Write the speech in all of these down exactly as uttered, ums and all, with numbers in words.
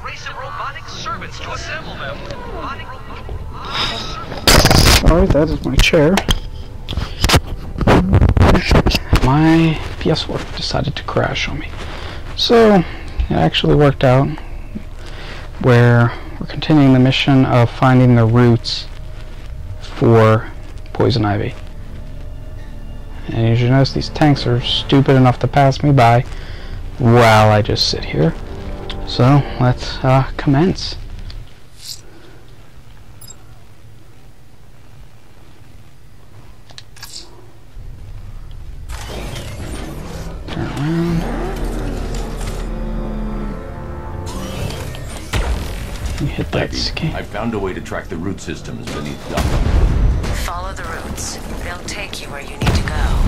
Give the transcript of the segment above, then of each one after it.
for race and robotic servants to assemble them. Robotic, robotic. Alright, that is my chair. My P S four decided to crash on me. So, it actually worked out where we're continuing the mission of finding the roots for Poison Ivy. And as you notice, these tanks are stupid enough to pass me by while I just sit here. So, let's uh, commence. Turn around. You hit that scan. I found a way to track the root systems beneath Gotham. Follow the routes. They'll take you where you need to go.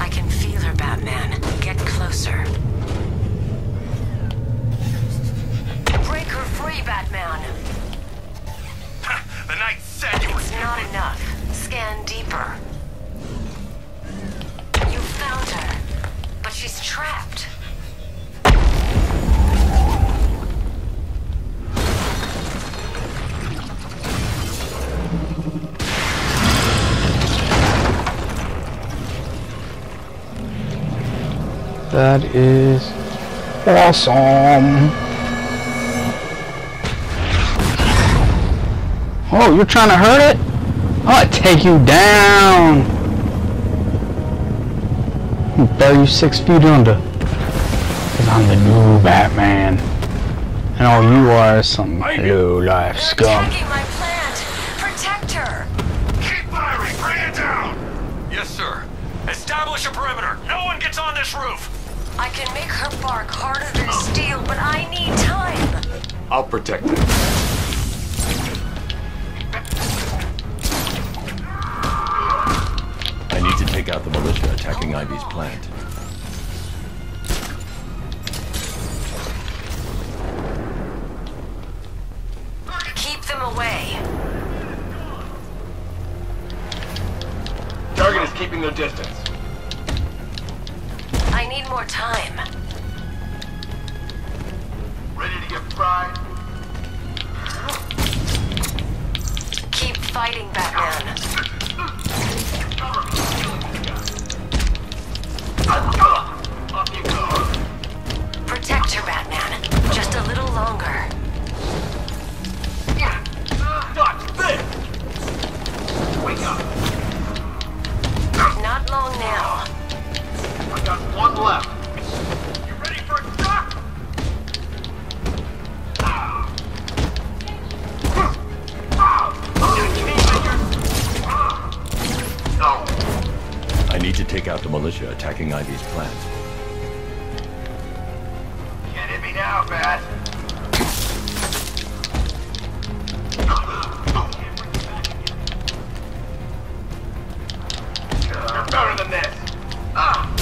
I can feel her, Batman. Get closer. Break her free, Batman! The Knight said you were... It's not enough. Scan deeper. You found her, but she's trapped. That is awesome. Oh, you're trying to hurt it? I'll take you down. I'll bury you six feet under. Because I'm the new Batman. And all you are is some low life scum. They're attacking my plant. Protect her. Keep firing. Bring it down. Yes, sir. Establish a perimeter. No one gets on this roof. I can make her bark harder than steel, but I need time. I'll protect her. I need to take out the militia attacking Ivy's plant. Keep them away. Target is keeping their distance. I need more time. Ready to get fried? Keep fighting, Batman. Protect her, Batman. Just a little longer. Not this! Wake up! Not long now. I got one left. You ready for a shot? I need to take out the militia attacking Ivy's plant. Can't hit me now, Bat. You're better than this. Ah!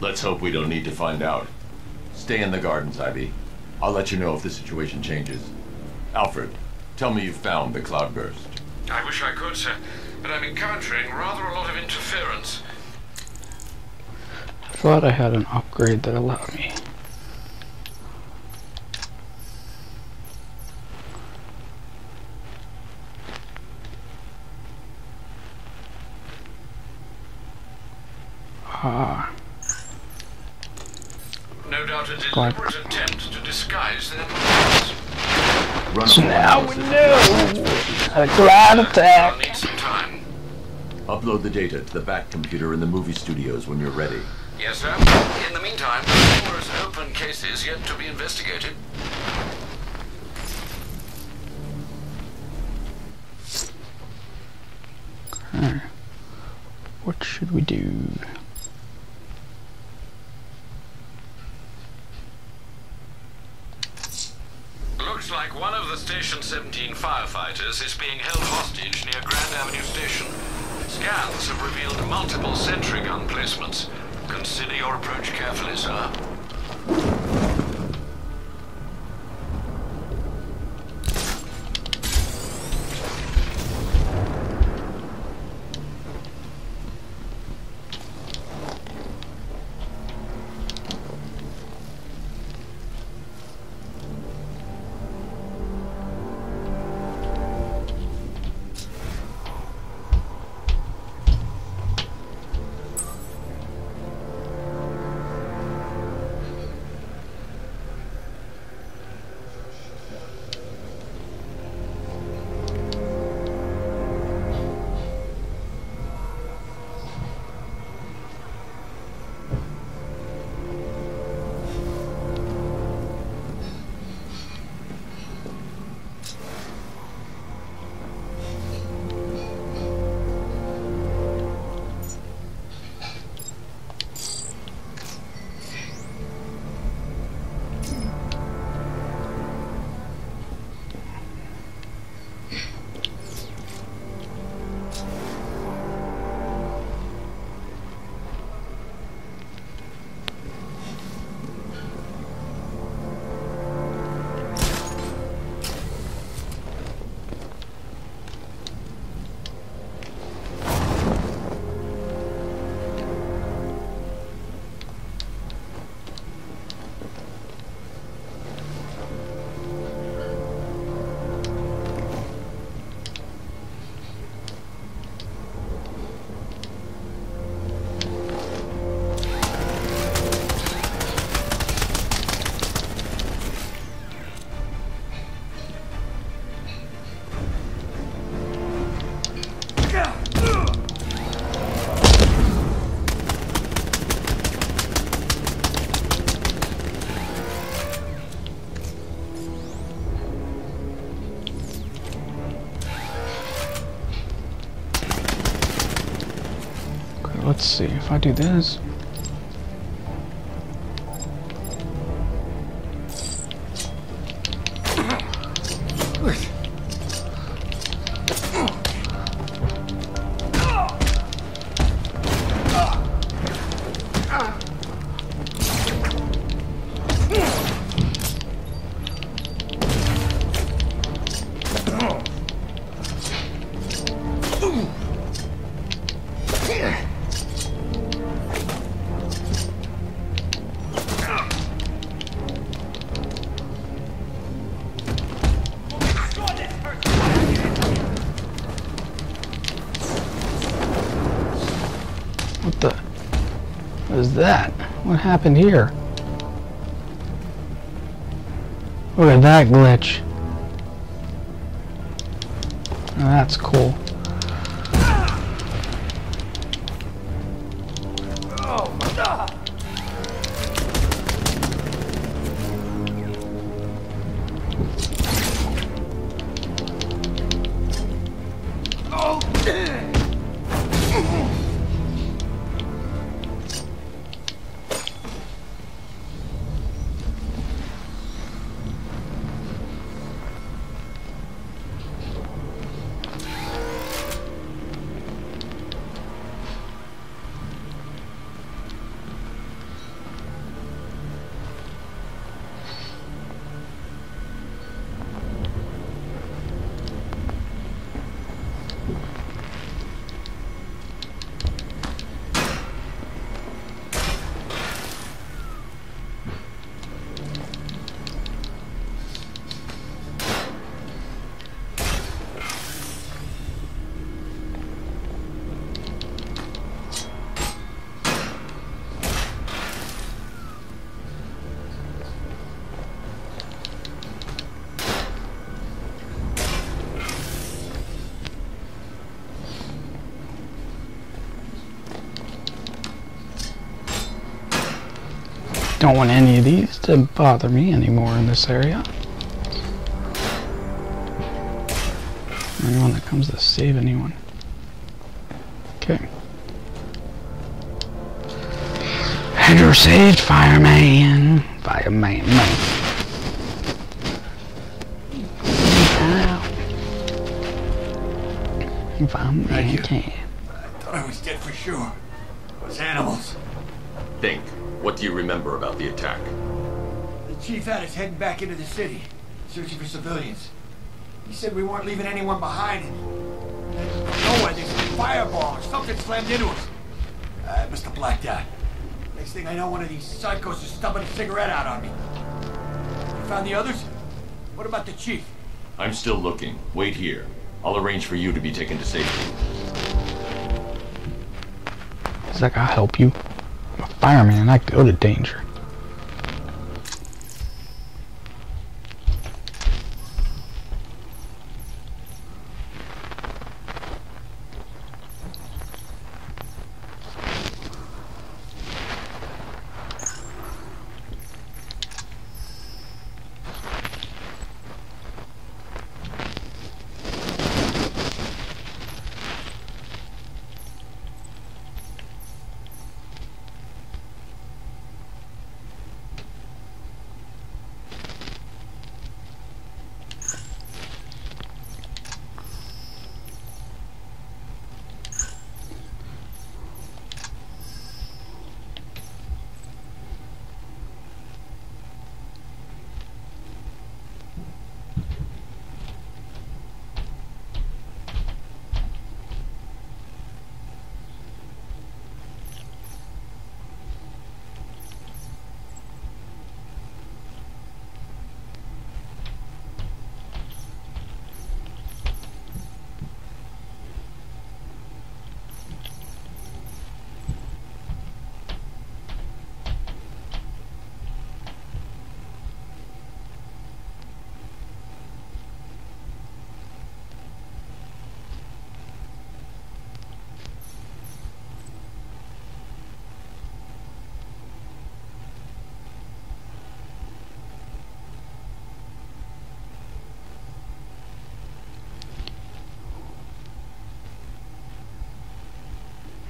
Let's hope we don't need to find out. Stay in the gardens, Ivy. I'll let you know if the situation changes. Alfred, tell me you found the Cloudburst. I wish I could, sir, but I'm encountering rather a lot of interference. I thought I had an upgrade that allowed me. Ah. No doubt a deliberate attempt to disguise their movements. So now we know! A ground attack! I'll need some time. Upload the data to the back computer in the movie studios when you're ready. Yes, sir. In the meantime, numerous open cases yet to be investigated. Hmm. What should we do? Looks like one of the Station seventeen firefighters is being held hostage near Grand Avenue Station. Scans have revealed multiple sentry gun placements. Consider your approach carefully, sir. Let's see, if I do this... that? What happened here? Look at that glitch. Now that's cool. don't want any of these to bother me anymore in this area. Anyone that comes to save anyone. Okay. And you're saved, fireman. Fireman, man. Fireman, right here. Can. I thought I was dead for sure. Those animals. Think. What do you remember about the attack? The chief had us heading back into the city, searching for civilians. He said we weren't leaving anyone behind. And then from nowhere, there's a fireball or something slammed into us. I must have blacked out. Next thing I know, one of these psychos is stubbing a cigarette out on me. You found the others? What about the chief? I'm still looking. Wait here. I'll arrange for you to be taken to safety. Is that gonna help you? I'm a fireman and I go to danger.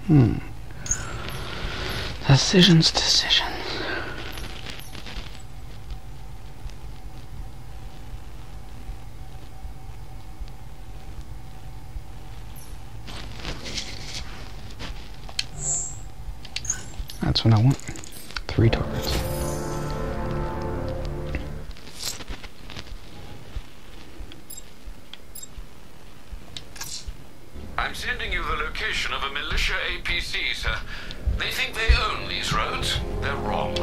Hmm. Decisions, decisions. That's what I want. Three targets. I'm sending you the location of a militia A P C, sir. They think they own these roads. They're wrong.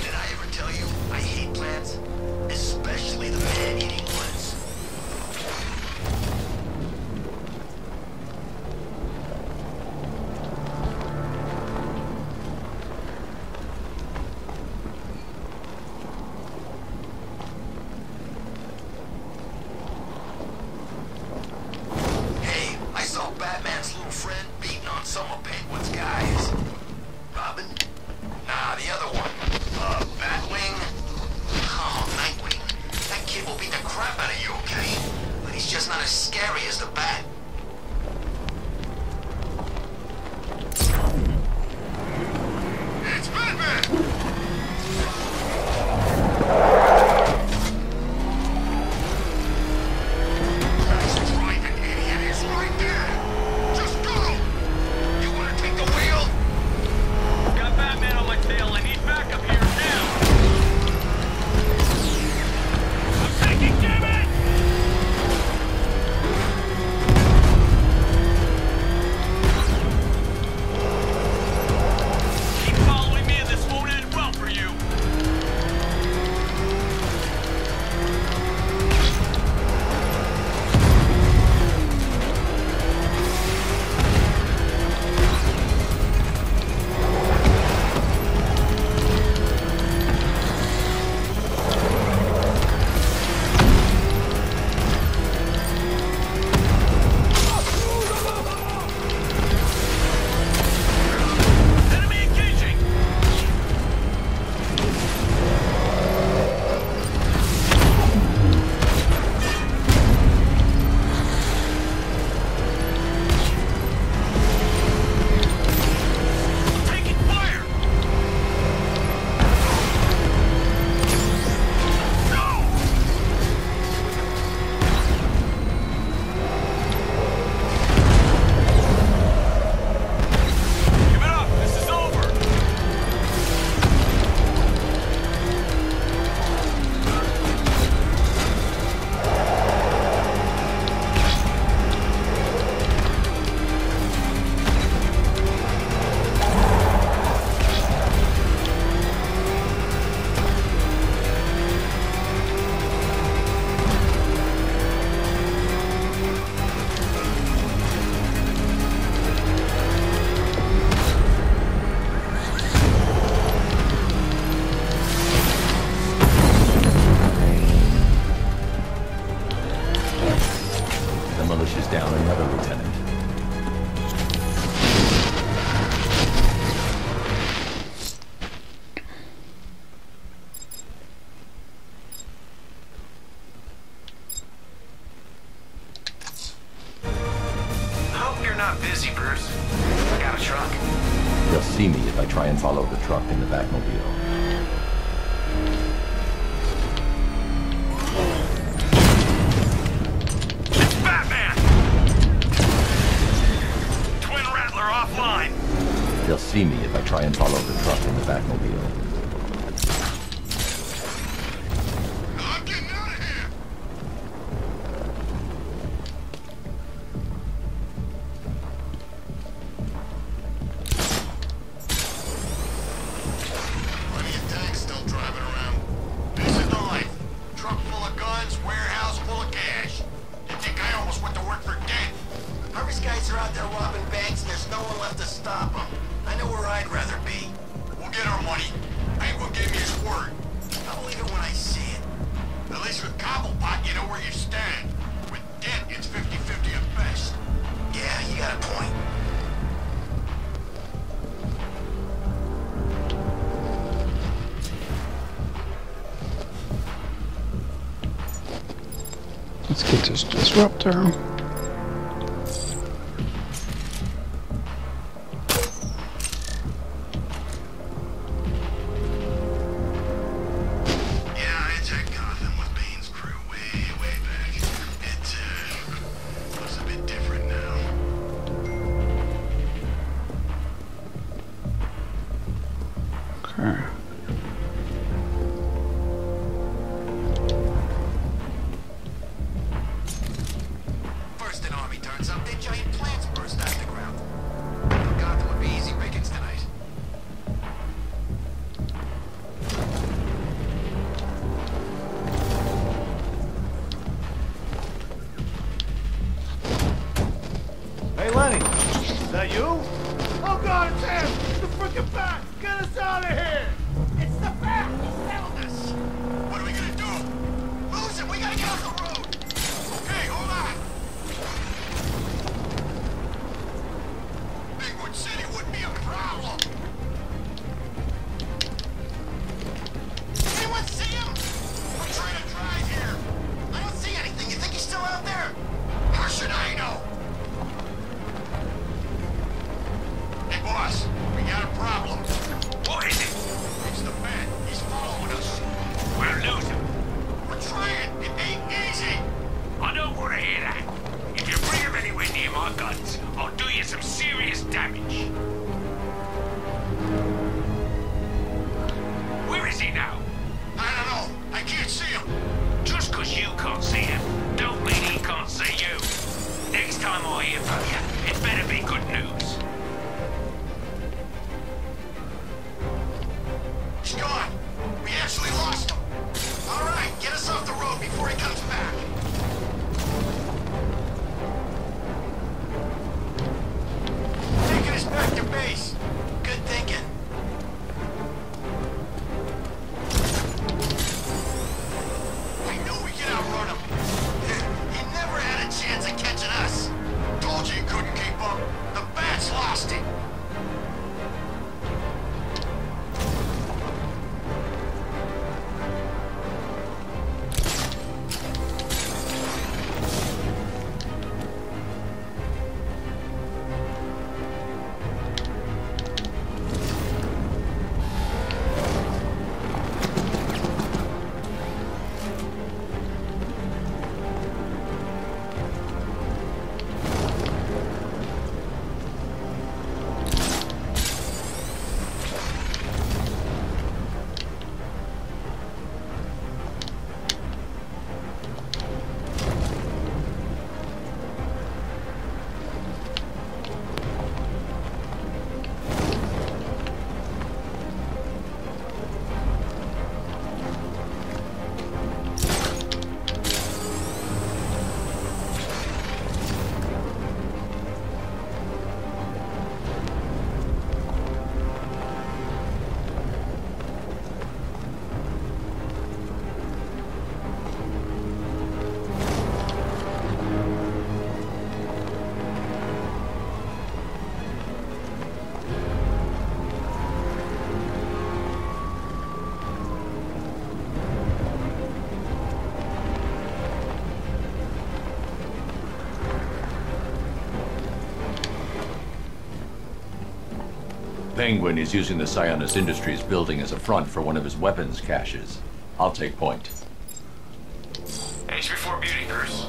Did I ever tell you I hate plants? Especially the man-eating ones. not busy, Bruce. I got a truck. They'll see me if I try and follow the truck in the Batmobile. They'll see me if I try and follow the truck in the Batmobile. I'm getting out of here! Plenty of tanks still driving around. This is the life. Truck full of guns, warehouse full of cash. You think I almost went to work for dead? Harvey's guys are out there robbing banks, there's no one left to stop them. I know where I'd rather be. We'll get our money. Hank will give me his word. I'll believe it when I see it. At least with Cobblepot, you know where you stand. With Dent, it's fifty fifty at best. Yeah, you got a point. Let's get this disruptor. Back to bed. Penguin is using the Cyanus Industries building as a front for one of his weapons caches. I'll take point. H B four Beauty Purse.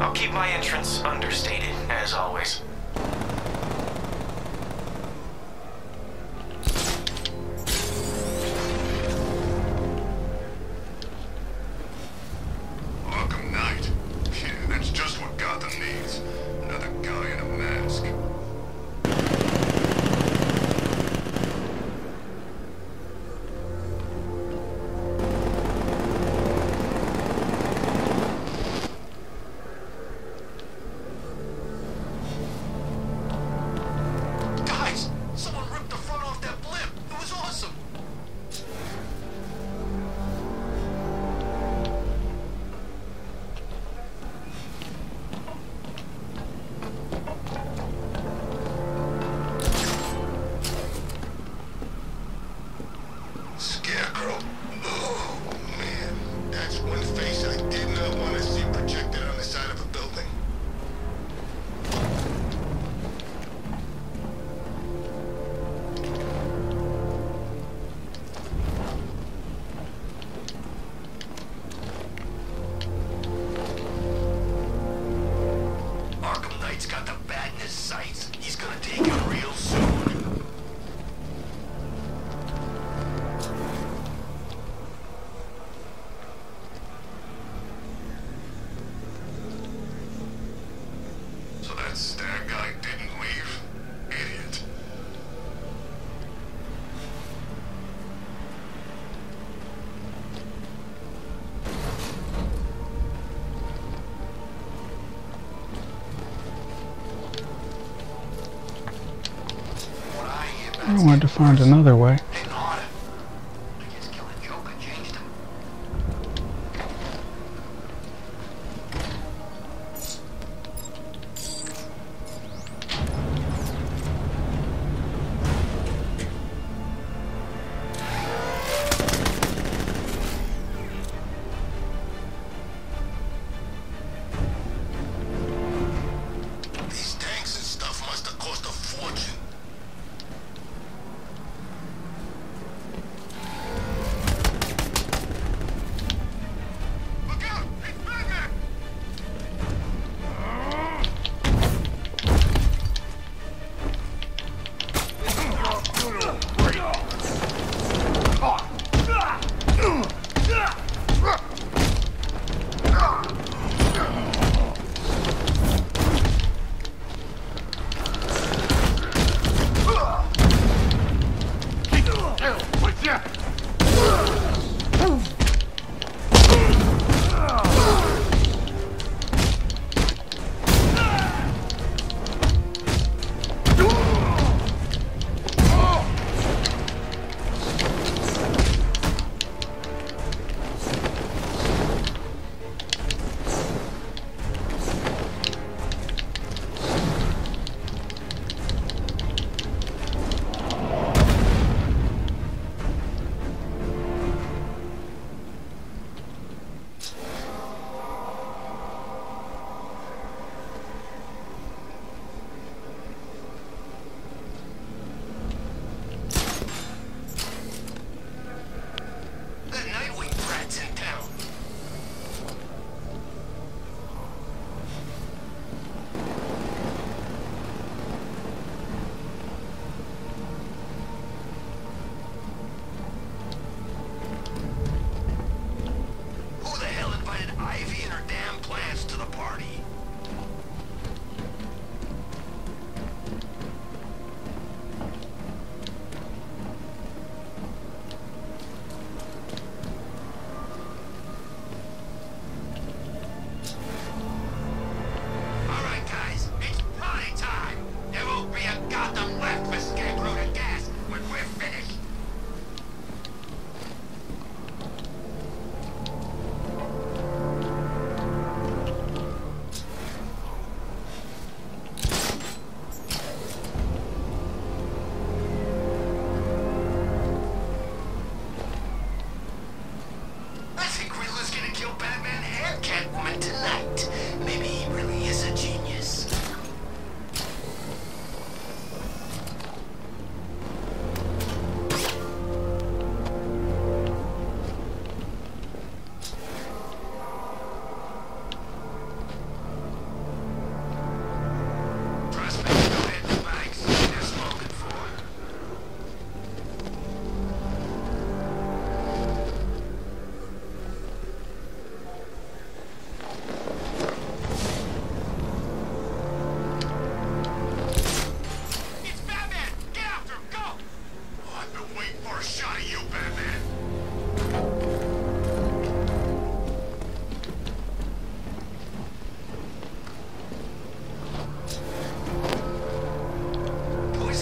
I'll keep my entrance understated, as always. I wanted to find another way.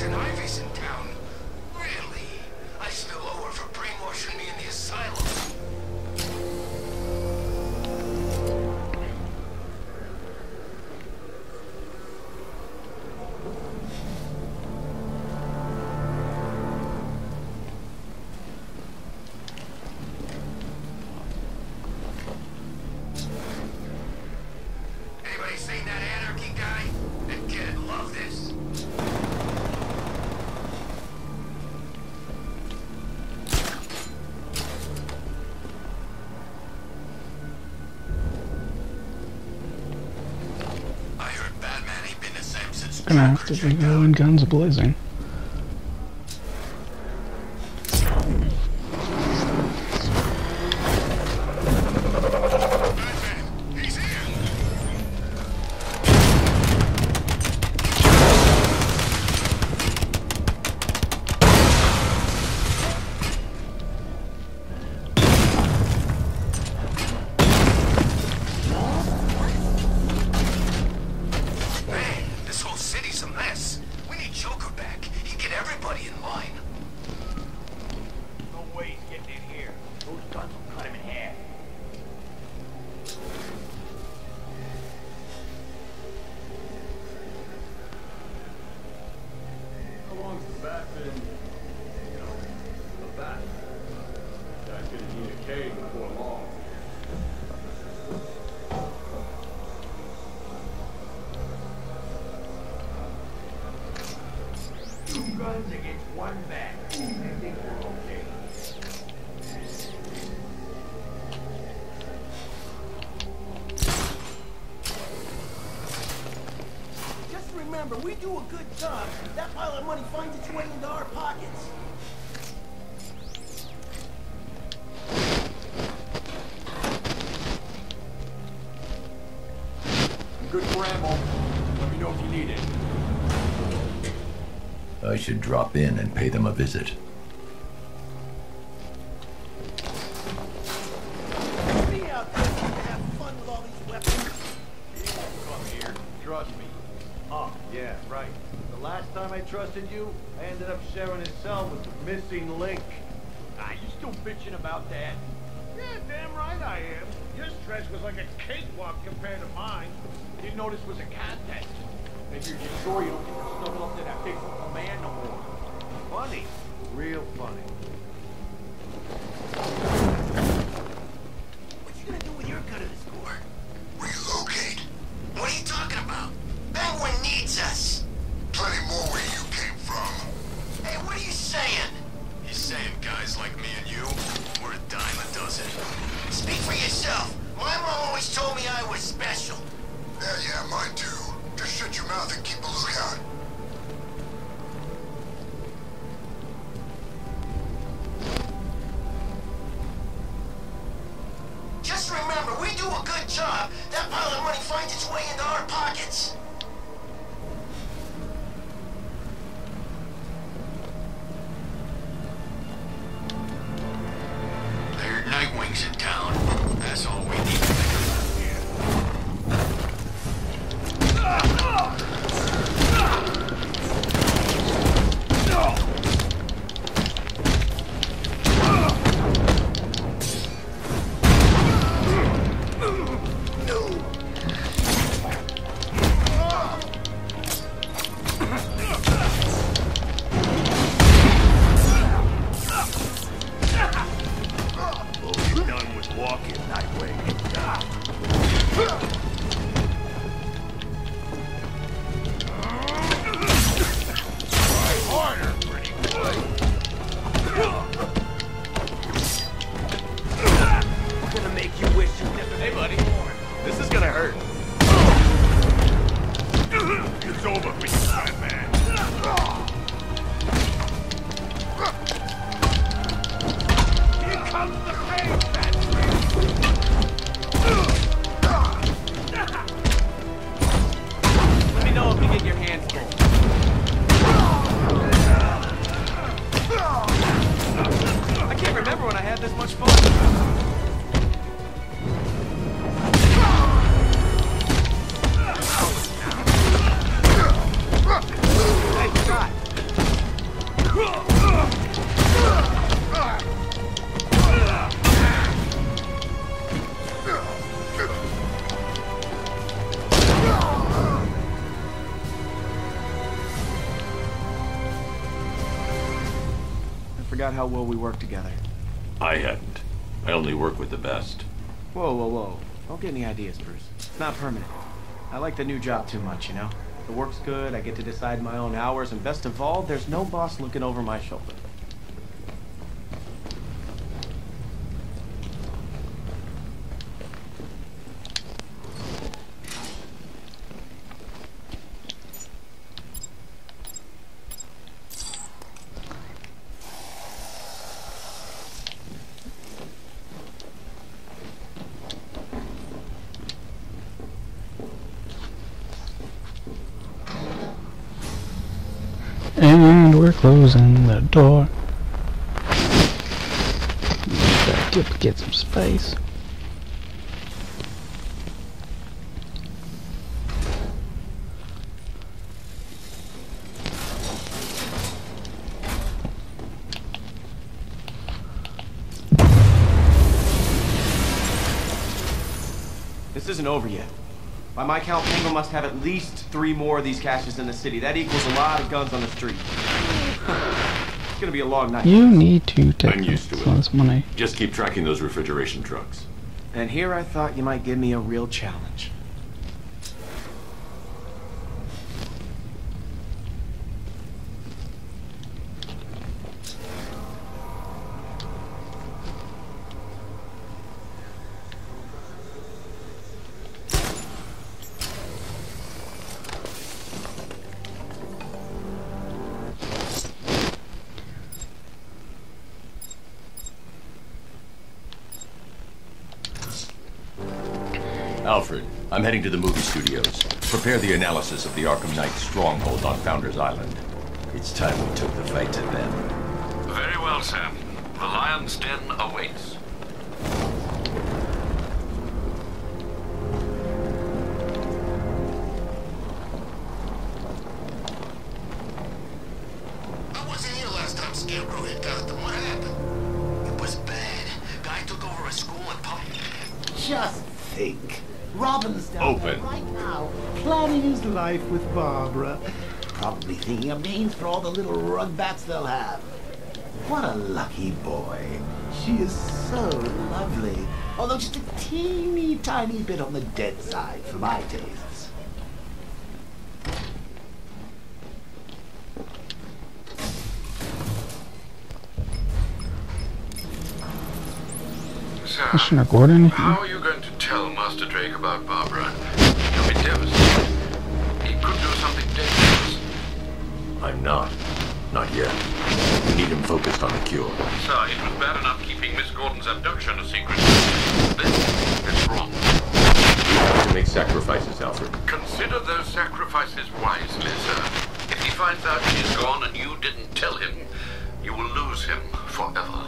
Poison Ivy's in town. Really? I still owe her for brainwashing me in the asylum. Gonna have to be going guns blazing. Should drop in and pay them a visit. forgot how well we work together. I hadn't. I only work with the best. Whoa, whoa, whoa. Don't get any ideas, Bruce. It's not permanent. I like the new job too much, you know? The work's good, I get to decide my own hours, and best of all, there's no boss looking over my shoulder. And we're closing the door. Get, get some space. This isn't over yet. By my count, Penguin must have at least three more of these caches in the city. That equals a lot of guns on the street. It's gonna be a long night. You need to take I'm used to it. Money. Just keep tracking those refrigeration trucks. And here I thought you might give me a real challenge. Alfred, I'm heading to the movie studios. Prepare the analysis of the Arkham Knight stronghold on Founders Island. It's time we took the fight to them. Very well, Sam. The lion's den awaits. I wasn't here last time Scarecrow hit Gotham. What happened? It was bad. Guy took over a school and pumped. Just think. Robin's down there right now, planning his life with Barbara. Probably thinking of names for all the little rug bats they'll have. What a lucky boy. She is so lovely, although just a teeny tiny bit on the dead side for my tastes. Christina Gordon. How are you going to tell Master Drake about Barbara? He'll be devastated. He could do something dangerous. I'm not. Not yet. We need him focused on the cure. Sir, it was bad enough keeping Miss Gordon's abduction a secret. This is wrong. You have to make sacrifices, Alfred. Consider those sacrifices wisely, sir. If he finds out she's gone and you didn't tell him, you will lose him forever.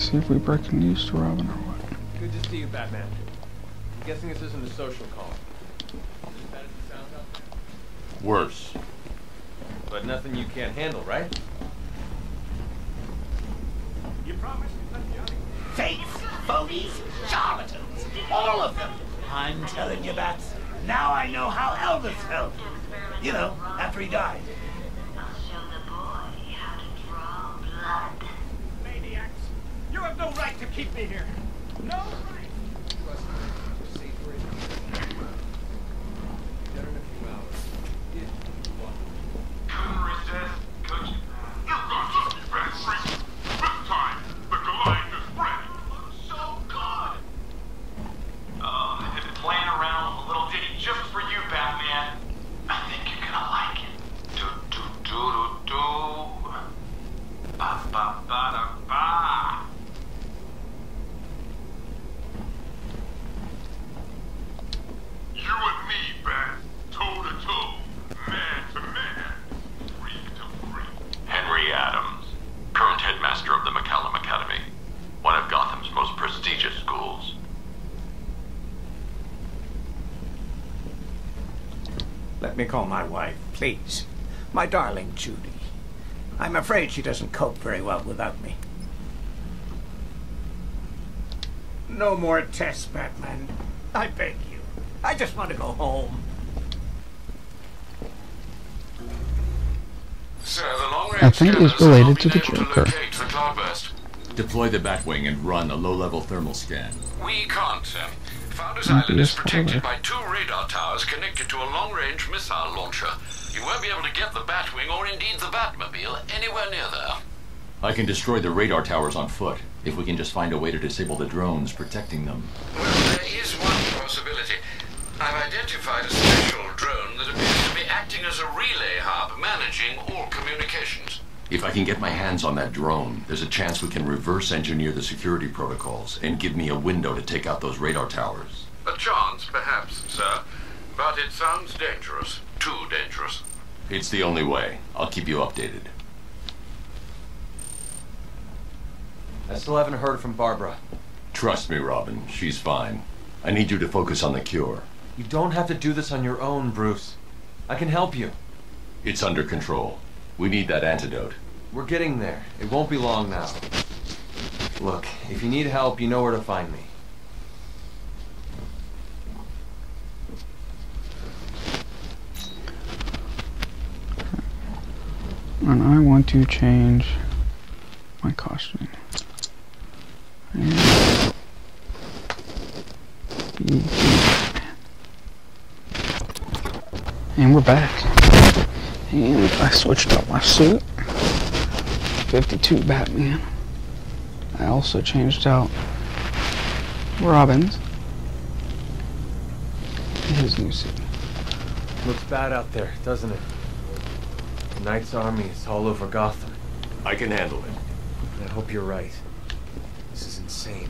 See if we break the news to Robin or what. Good to see you, Batman. I'm guessing this isn't a social call. Is it bad as it sounds out there? Worse. But nothing you can't handle, right? You promised me nothing. Fakes, phonies, charlatans, all of them. I'm telling you, Bats. Now I know how Elvis felt. You know, after he died. I'll show the boy how to draw blood. You have no right to keep me here. No right. Trust me. Just stay for it. Better in a few hours. If you want. Congress says, Coach, you're going to be back free. This time, the Goliath is ready. Looks so good. Uh, I've been playing around with a little ditty just for you, Batman. I think you're gonna like it. Do do do do do. Ba ba ba da ba. Let me call my wife, please. My darling Judy. I'm afraid she doesn't cope very well without me. No more tests, Batman. I beg you. I just want to go home. Sir, the long range Alfred is related to the Joker. To deploy the Batwing and run a low-level thermal scan. We can't, sir. Founders Island is protected by two radar towers connected to a long-range missile launcher. You won't be able to get the Batwing or indeed the Batmobile anywhere near there. I can destroy the radar towers on foot, if we can just find a way to disable the drones protecting them. Well, there is one possibility. I've identified a special drone that appears to be acting as a relay hub, managing all communications. If I can get my hands on that drone, there's a chance we can reverse engineer the security protocols and give me a window to take out those radar towers. A chance, perhaps, sir. But it sounds dangerous. Too dangerous. It's the only way. I'll keep you updated. I still haven't heard from Barbara. Trust me, Robin. She's fine. I need you to focus on the cure. You don't have to do this on your own, Bruce. I can help you. It's under control. We need that antidote. We're getting there. It won't be long now. Look, if you need help, you know where to find me. And I want to change my costume. And And we're back. And I switched up my suit, fifty-two Batman. I also changed out Robin's, his new suit. Looks bad out there, doesn't it? The Knight's Army is all over Gotham. I can handle it. I hope you're right. This is insane.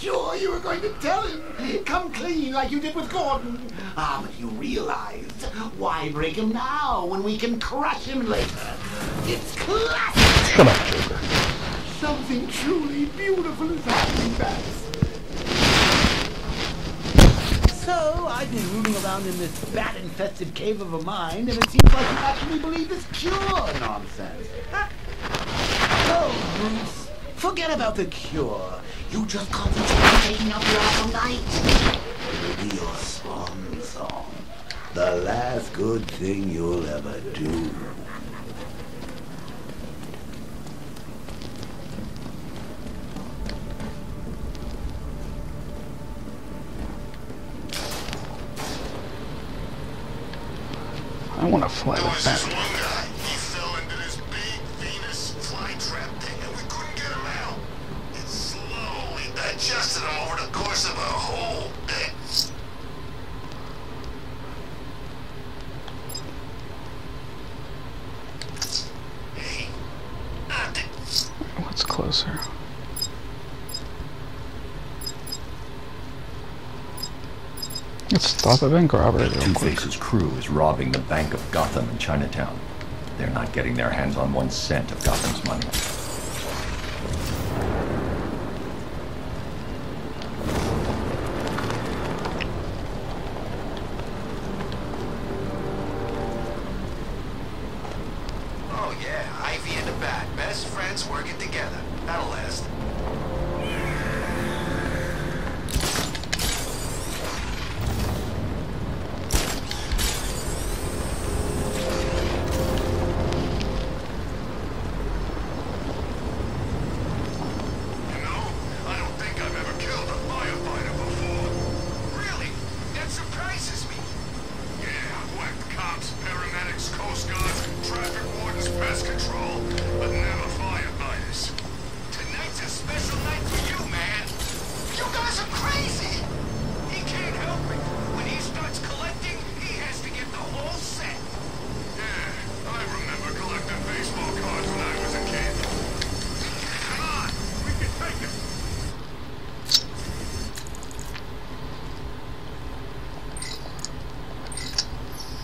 Sure, you were going to tell him. Come clean like you did with Gordon. Ah, but you realized. Why break him now when we can crush him later? It's classic! Shut up, Joker. Something truly beautiful is happening, Bats. So, I've been moving around in this bat-infested cave of a mind, and it seems like you actually believe this cure nonsense. Huh? Oh, Bruce. Forget about the cure. You just concentrate on taking up your all night. It'll be your swan song. The last good thing you'll ever do. I want to fly with that. Adjusted him over the course of a whole day. Hey, what's closer? Let's stop a bank robbery. Two-Face's crew is robbing the Bank of Gotham in Chinatown. They're not getting their hands on one cent of Gotham's money.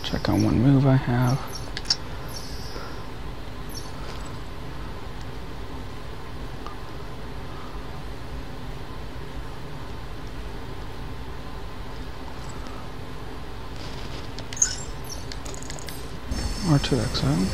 Check on one move I have. R two exile.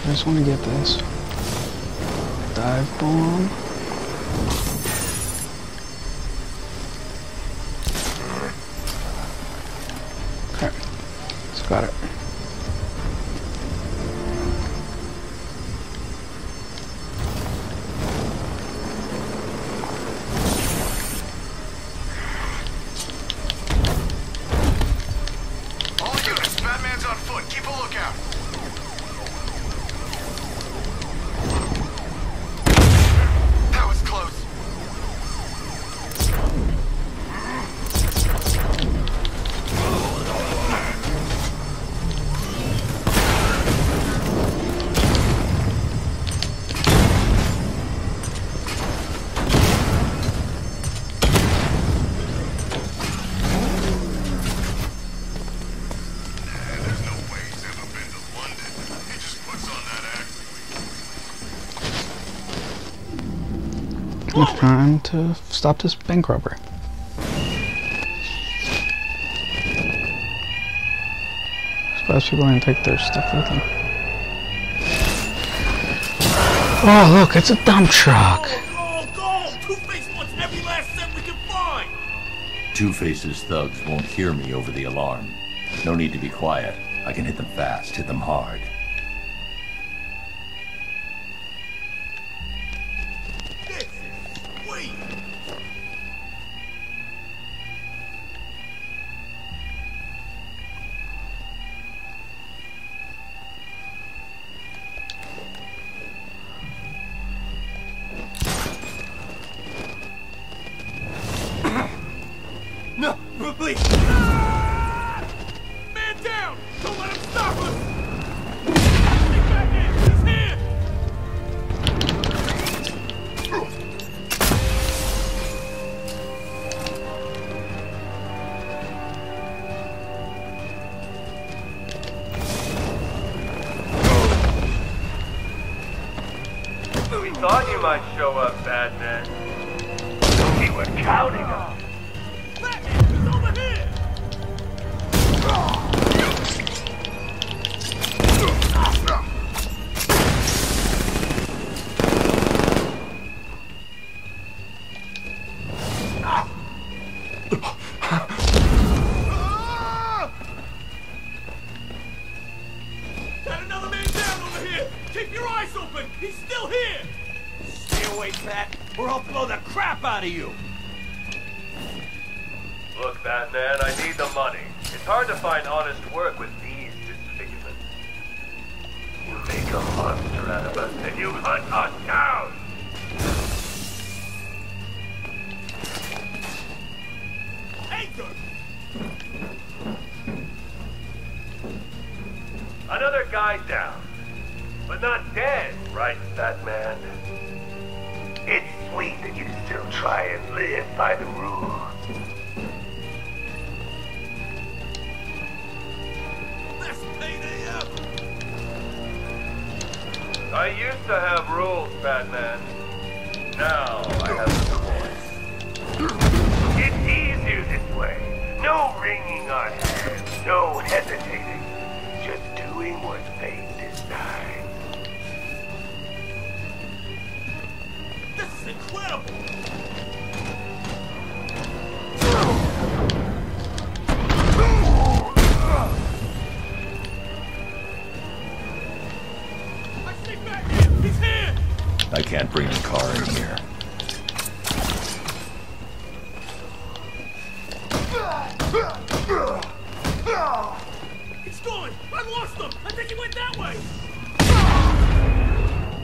I just want to get this dive bomb. Okay, so got it. All units, Batman's on foot. Keep a lookout. Enough time to stop this bank robbery. Suppose people are going to take their stuff with them. Oh, look, it's a dump truck! Goal, goal, goal. Two-Face wants every last cent we can find! Two-Face's thugs won't hear me over the alarm. No need to be quiet. I can hit them fast, hit them hard. side down. But not dead, right, Batman? It's sweet that you still try and live by the rules. Let's pay the up! I used to have rules, Batman. Now I have no voice. It's easier this way. No wringing our hands, no hesitating. Just doing what fate decides. This is incredible! I stay back here! He's here! I can't bring the car in here. It's gone! I lost them! I think he went that way!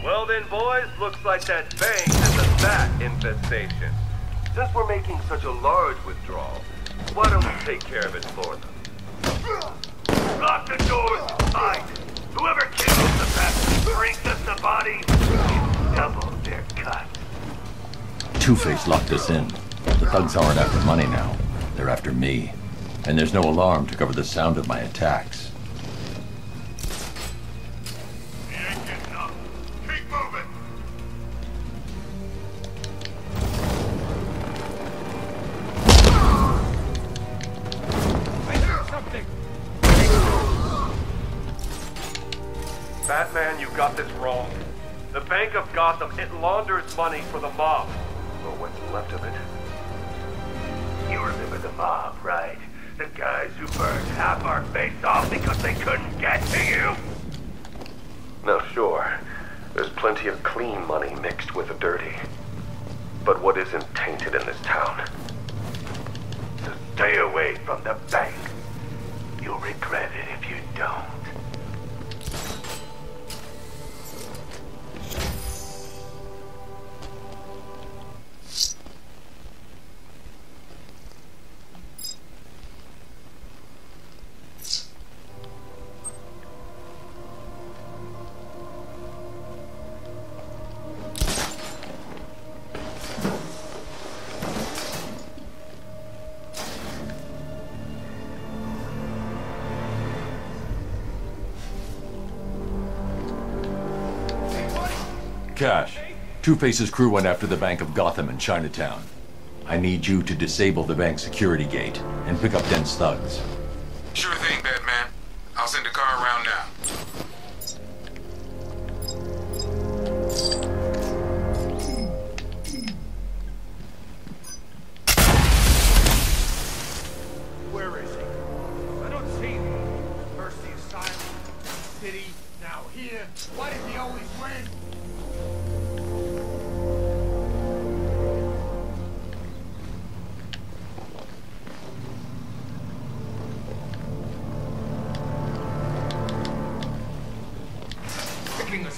Well then, boys, looks like that bank is a bat infestation. Since we're making such a large withdrawal, why don't we take care of it for them? Lock the doors and hide. Whoever kills the bat brings us the body, double their cut. Two-Face locked us in. The thugs aren't after money now. They're after me, and there's no alarm to cover the sound of my attacks. He ain't getting up. Keep moving. I hear something. Batman, you got this wrong. The Bank of Gotham, it launders money for the mob, or what's left of it. You remember the mob, right? The guys who burned half our face off because they couldn't get to you? Now sure, there's plenty of clean money mixed with the dirty. But what isn't tainted in this town? So stay away from the bank. You'll regret it if you don't. Cash. Two-Face's crew went after the Bank of Gotham in Chinatown. I need you to disable the bank's security gate and pick up Den's thugs. Sure thing, Batman. I'll send a car around now. Where is he? I don't see him. First the asylum, city, now here. Why does he always win?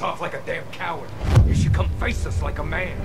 Off like a damn coward. You should come face us like a man.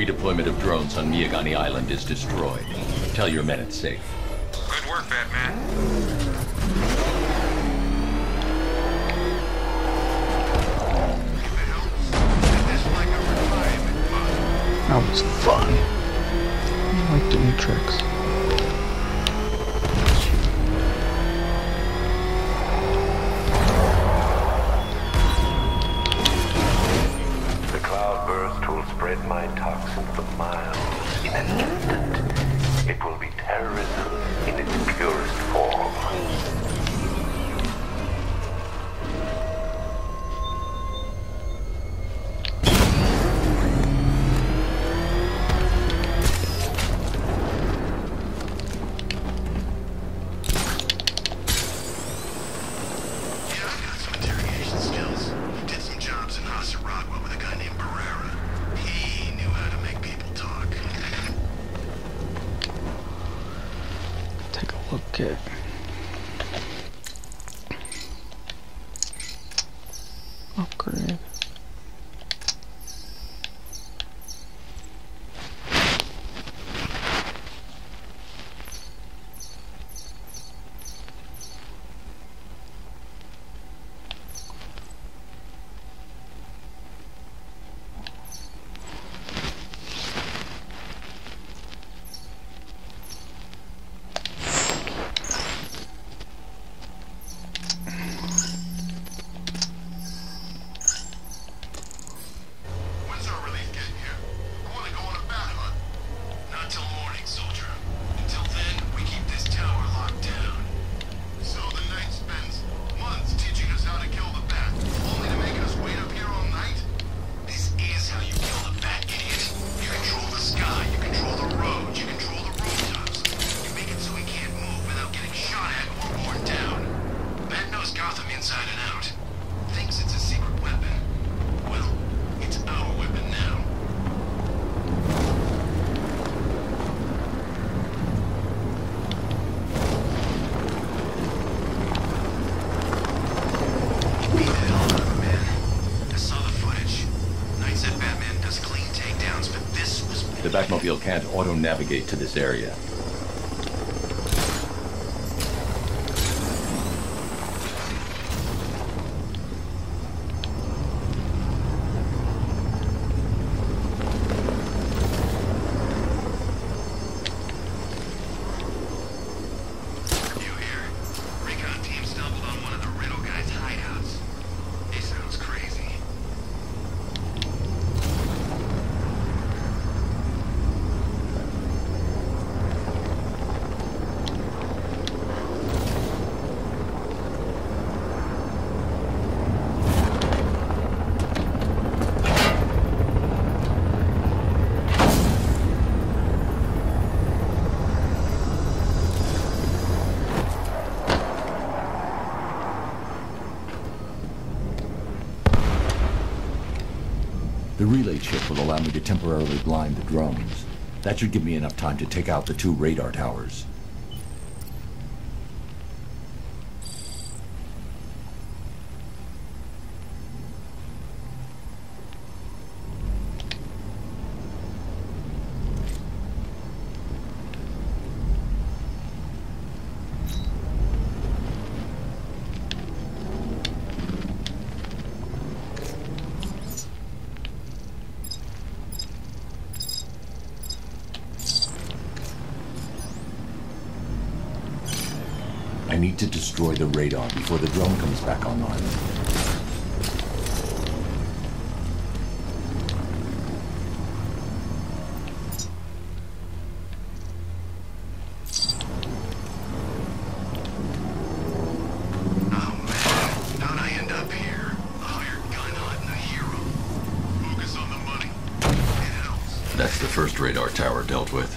redeployment of drones on Miyagani Island is destroyed. Tell your men it's safe. Good work, Batman. That was fun. I like doing tricks. The cloudburst will spread my toxin for miles in an instant. It will be terrorism in its purest form. The Batmobile can't auto-navigate to this area. The relay chip will allow me to temporarily blind the drones. That should give me enough time to take out the two radar towers. I need to destroy the radar before the drone comes back online. That's the first radar tower dealt with.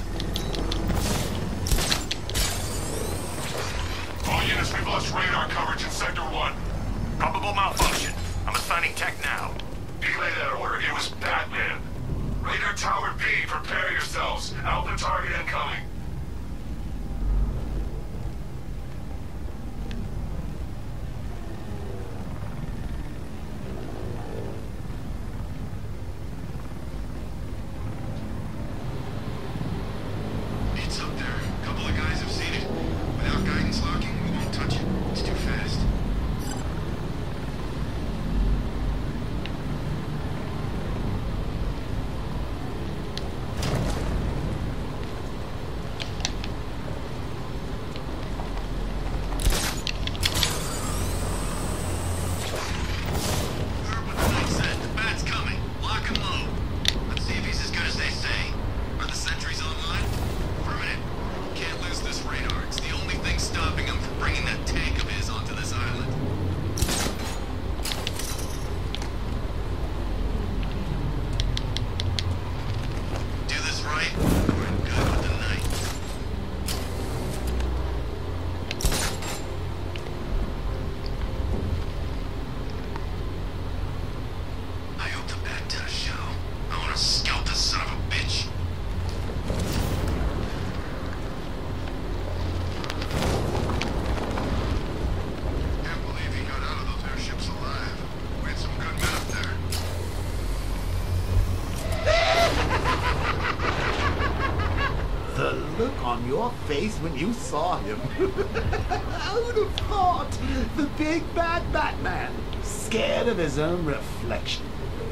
face when you saw him. Who'd have thought? The big bad Batman, scared of his own reflection. Is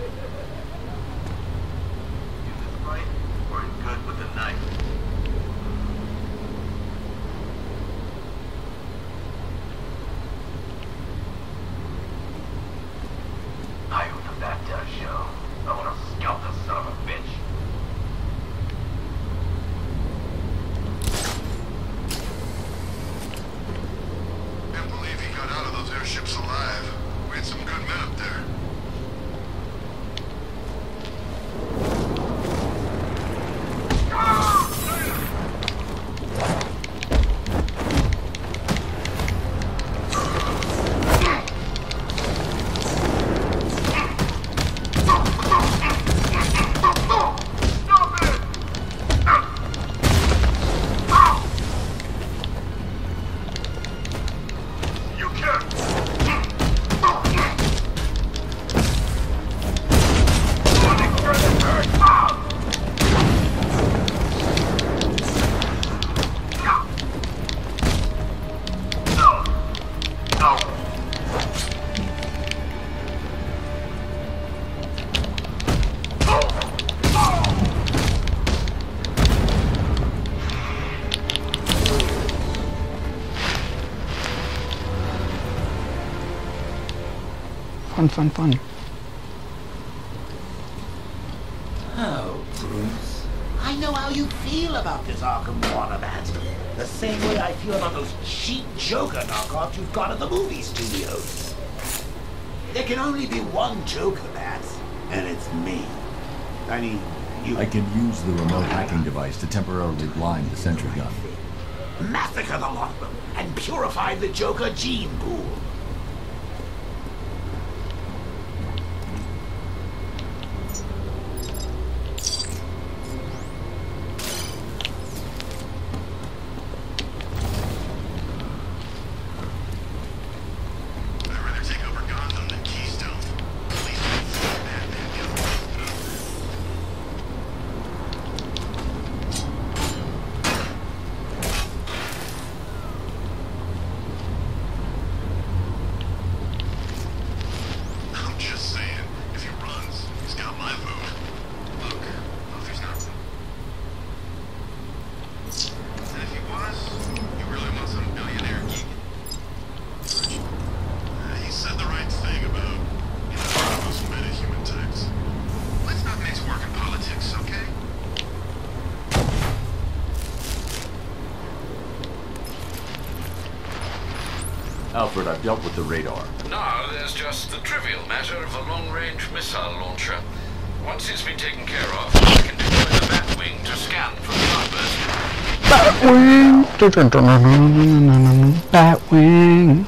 it right? We're good with the knife. I hope the bat does show. I want to scalp this son of a bitch. Ship's alive. We had some good men up there. Fun, fun, fun. Oh, Bruce. I know how you feel about this Arkham Wannabat. The same way I feel about those cheap Joker knockoffs you've got at the movie studios. There can only be one Joker, Bats, and it's me. I mean, you... I can use the remote hacking device to temporarily blind the sentry gun. Massacre the lot of them and purify the Joker gene pool. Alfred, I've dealt with the radar. Now there's just the trivial matter of a long-range missile launcher. Once it's been taken care of, I can deploy the Batwing to scan for the Cloudburst. Batwing! Batwing! Batman,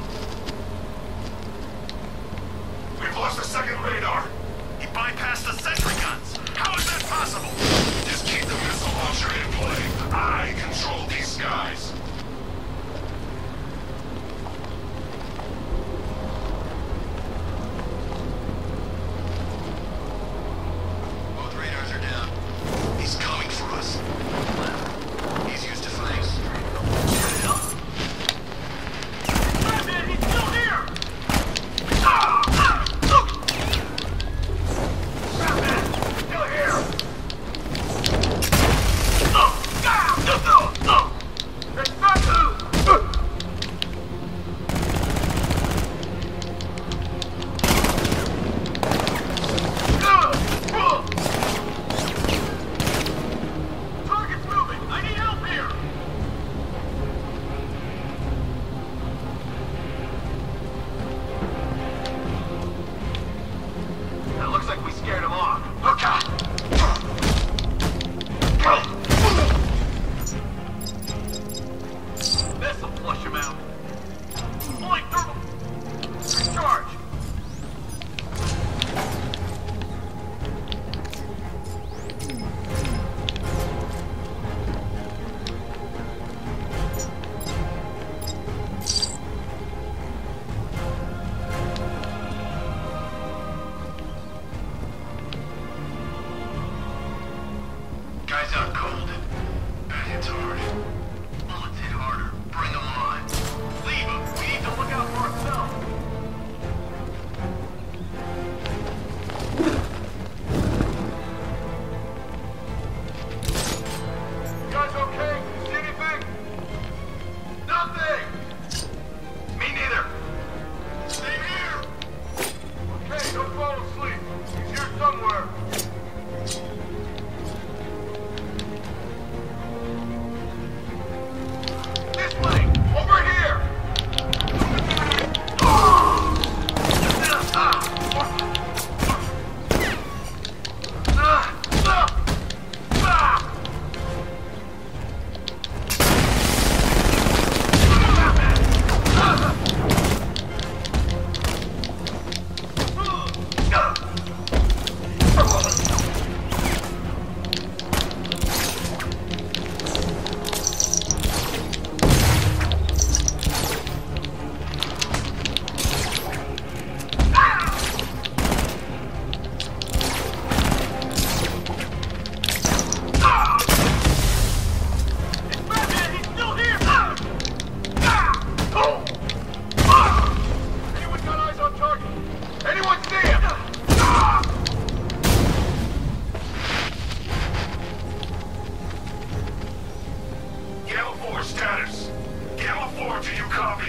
Four, do you copy?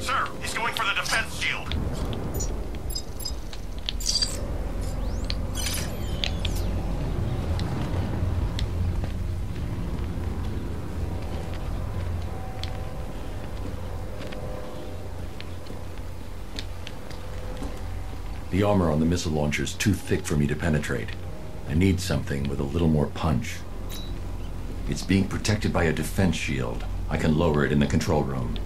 Sir, he's going for the defense shield. The armor on the missile launcher is too thick for me to penetrate. I need something with a little more punch. It's being protected by a defense shield. I can lower it in the control room.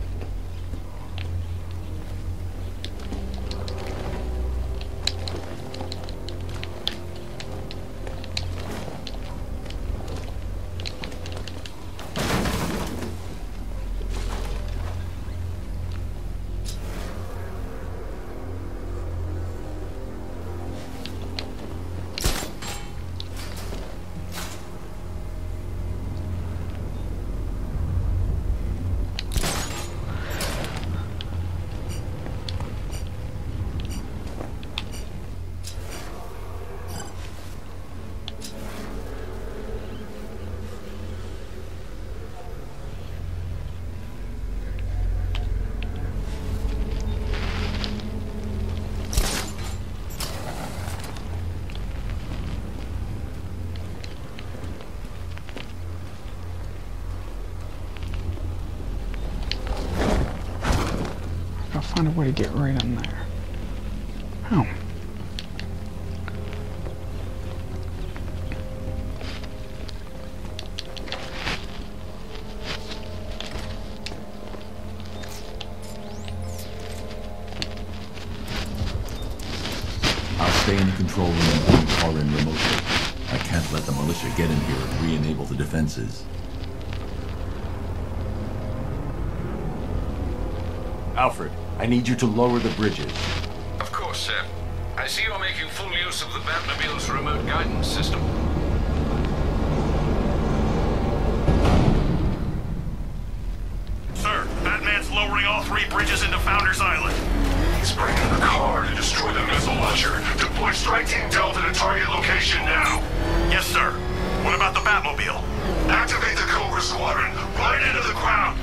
Find a way to get right in there. How? Oh. I'll stay in the control room and call in remotely. I can't let the militia get in here and re-enable the defenses. Alfred, I need you to lower the bridges. Of course, sir. I see you're making full use of the Batmobile's remote guidance system. Sir, Batman's lowering all three bridges into Founders Island. He's bringing the car to destroy the missile launcher. Deploy Strike Team Delta to target location now. Yes, sir. What about the Batmobile? Activate the Cobra Squadron right into the ground.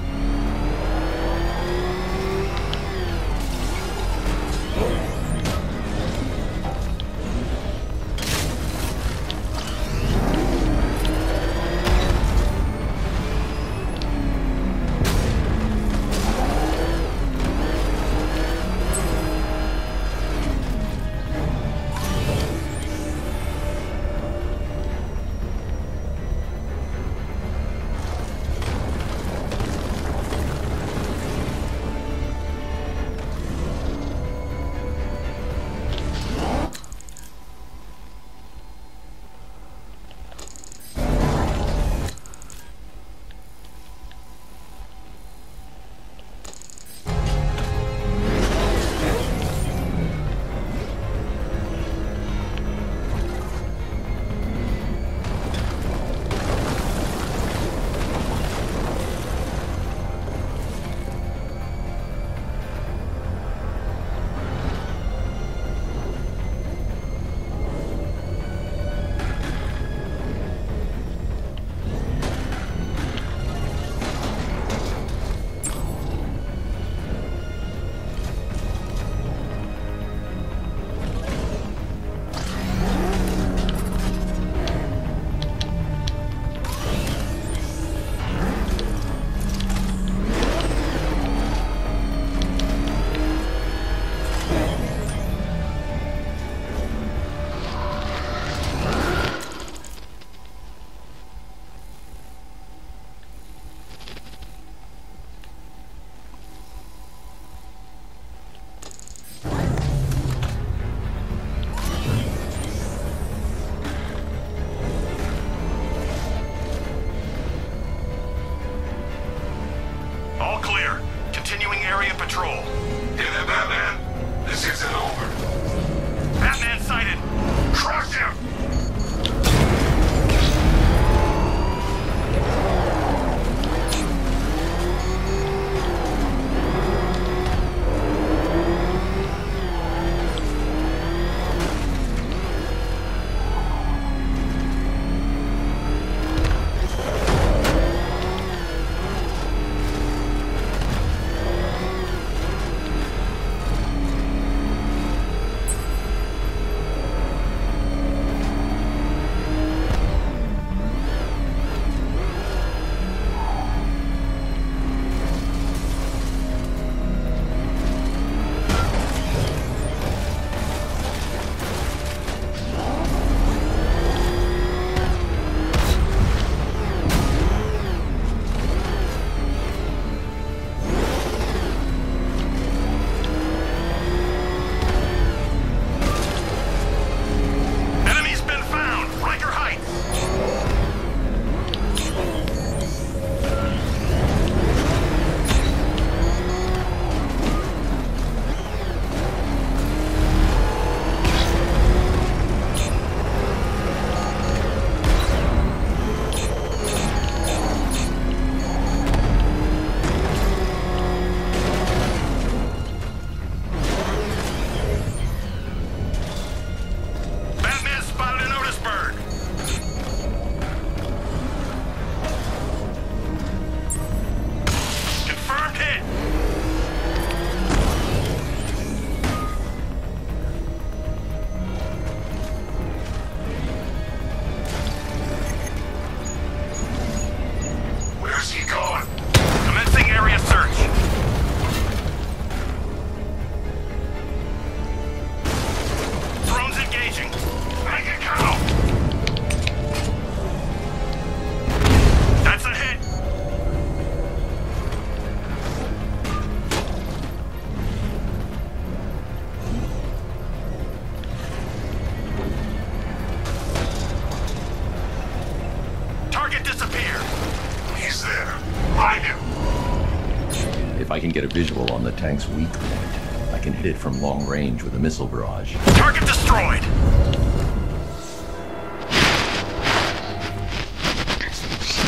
get a visual on the tank's weak point. I can hit it from long range with a missile barrage. Target destroyed!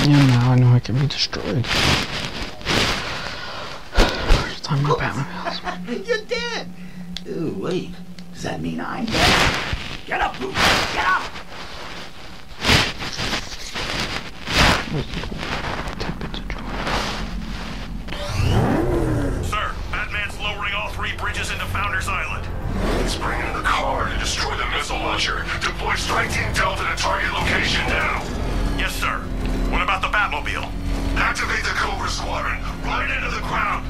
Yeah, now I know I can be destroyed. First time my Batmobiles. You did! Ooh, wait. Does that mean I'm dead? Get up, Luke! Get up! Sir, Batman's lowering all three bridges into Founders Island. Let's bring in the car to destroy the missile launcher. Deploy Strike Team Delta to target location now. Yes, sir. What about the Batmobile? Activate the Cobra Squadron. Right into the ground.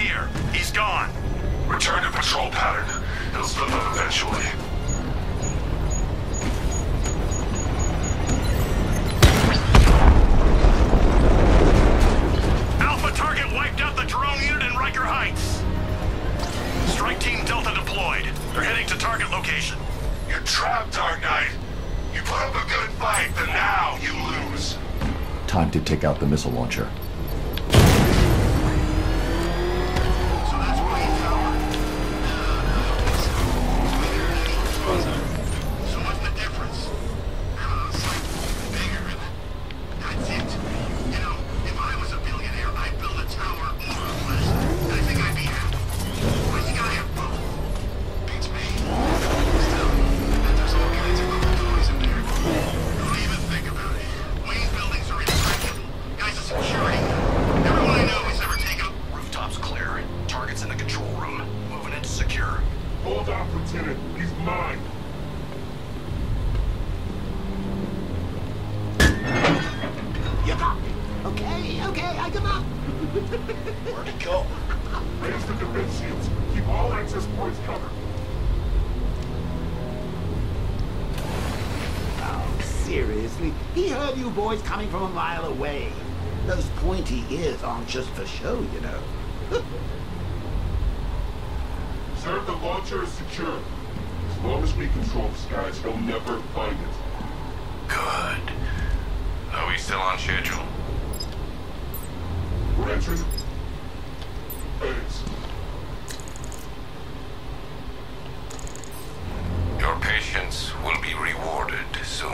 here. He's gone. Return to patrol pattern. He'll slip up eventually. Alpha target wiped out the drone unit in Riker Heights. Strike Team Delta deployed. They're heading to target location. You're trapped, Dark Knight. You put up a good fight, but now you lose. Time to take out the missile launcher. Boys coming from a mile away. Those pointy ears aren't just for show, you know. Sir, the launcher is secure. As long as we control the skies, he'll never find it. Good. Are we still on schedule? We're entering. Thanks. Your patience will be rewarded soon.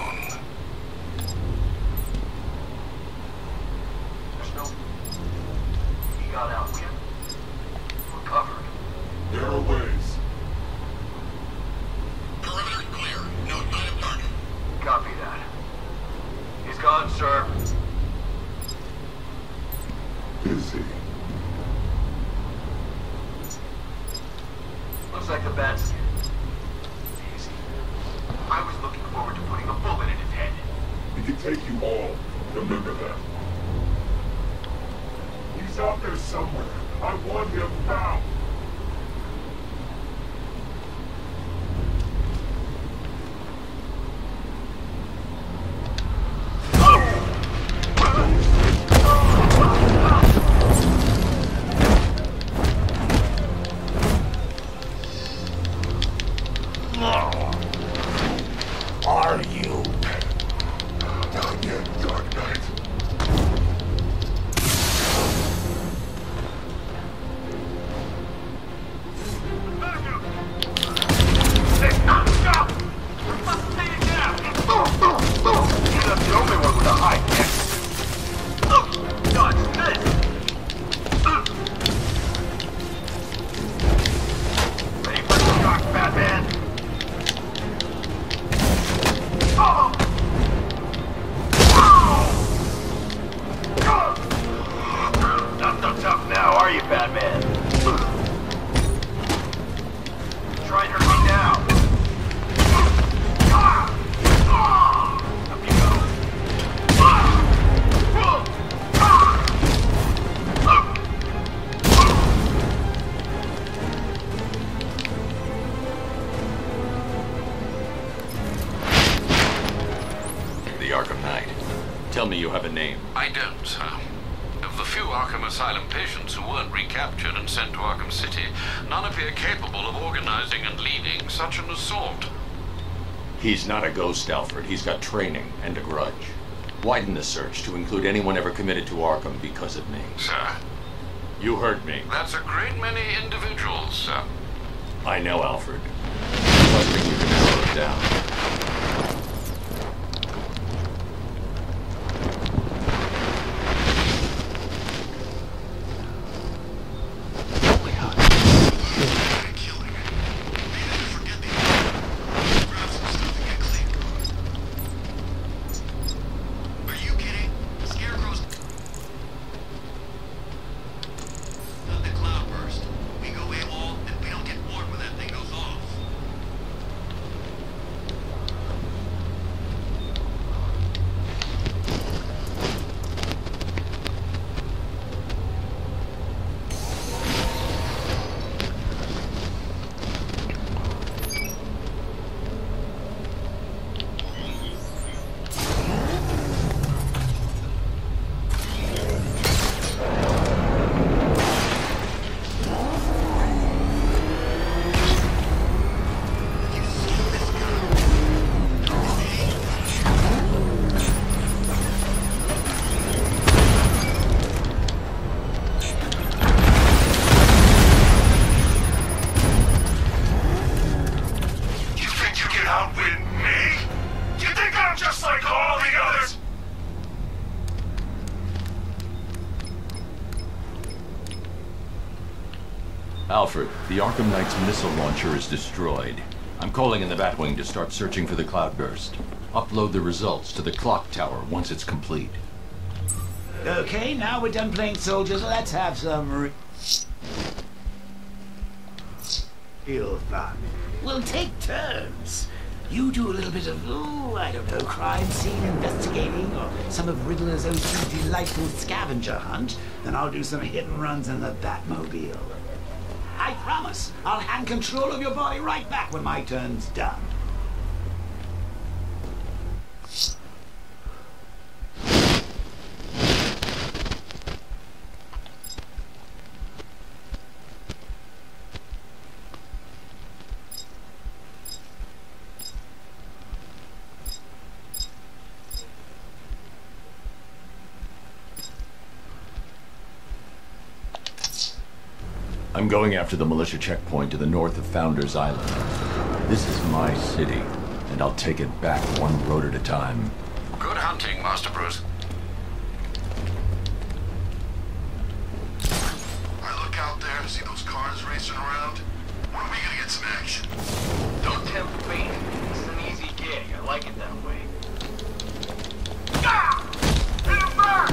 He's not a ghost, Alfred. He's got training and a grudge. Widen the search to include anyone ever committed to Arkham because of me. Sir? You heard me. That's a great many individuals, sir. I know, Alfred. I think we can slow it down. Holy hell. Alfred, the Arkham Knight's missile launcher is destroyed. I'm calling in the Batwing to start searching for the Cloudburst. Upload the results to the Clock Tower once it's complete. Okay, now we're done playing soldiers. Let's have some re real fun. We'll take turns. You do a little bit of, ooh, I don't know, crime scene investigating or some of Riddler's own delightful scavenger hunt, then I'll do some hit and runs in the Batmobile. I promise I'll hand control of your body right back when my turn's done. I'm going after the militia checkpoint to the north of Founders Island. This is my city, and I'll take it back one road at a time. Good hunting, Master Bruce. I look out there and see those cars racing around. When are we gonna get some action? Don't tempt me. It's an easy gig. I like it that way. Ah! Hit him back!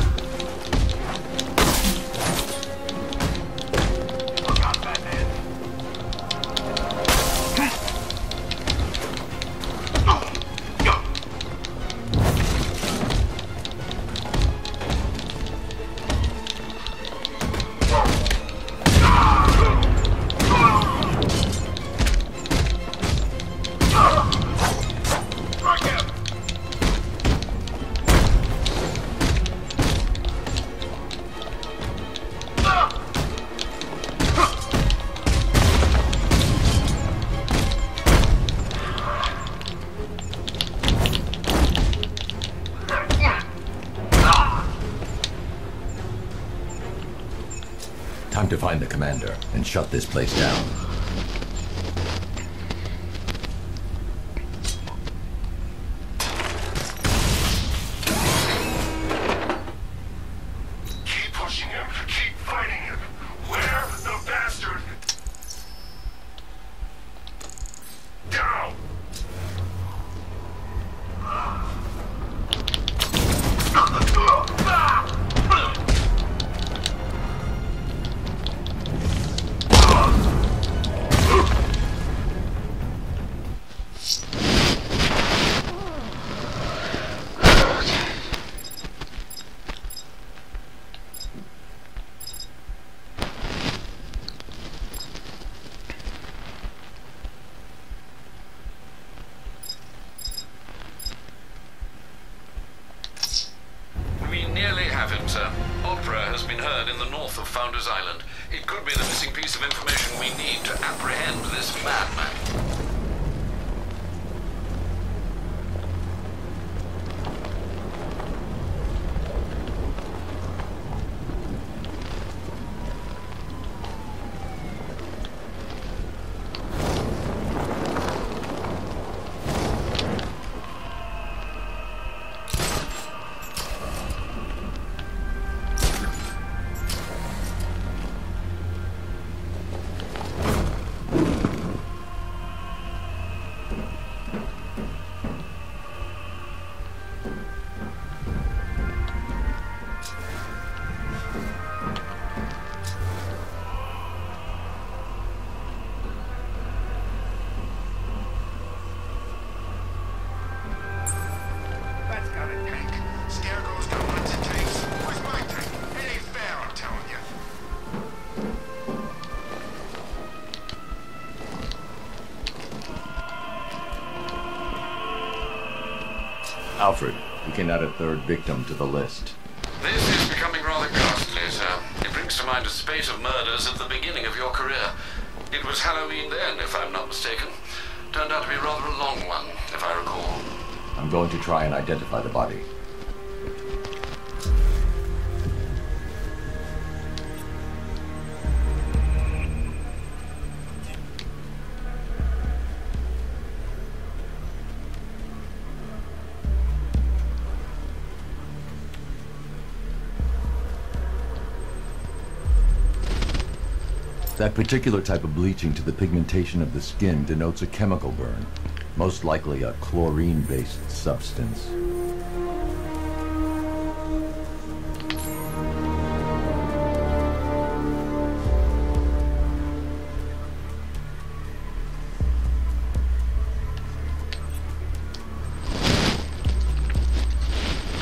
To find the commander and shut this place down. Keep pushing him, keep fighting him. Where the bastard? Down. Alfred, we can add a third victim to the list. This is becoming rather costly, sir. It brings to mind a spate of murders at the beginning of your career. It was Halloween then, if I'm not mistaken. Turned out to be rather a long one, if I recall. I'm going to try and identify the body. That particular type of bleaching to the pigmentation of the skin denotes a chemical burn, most likely a chlorine-based substance.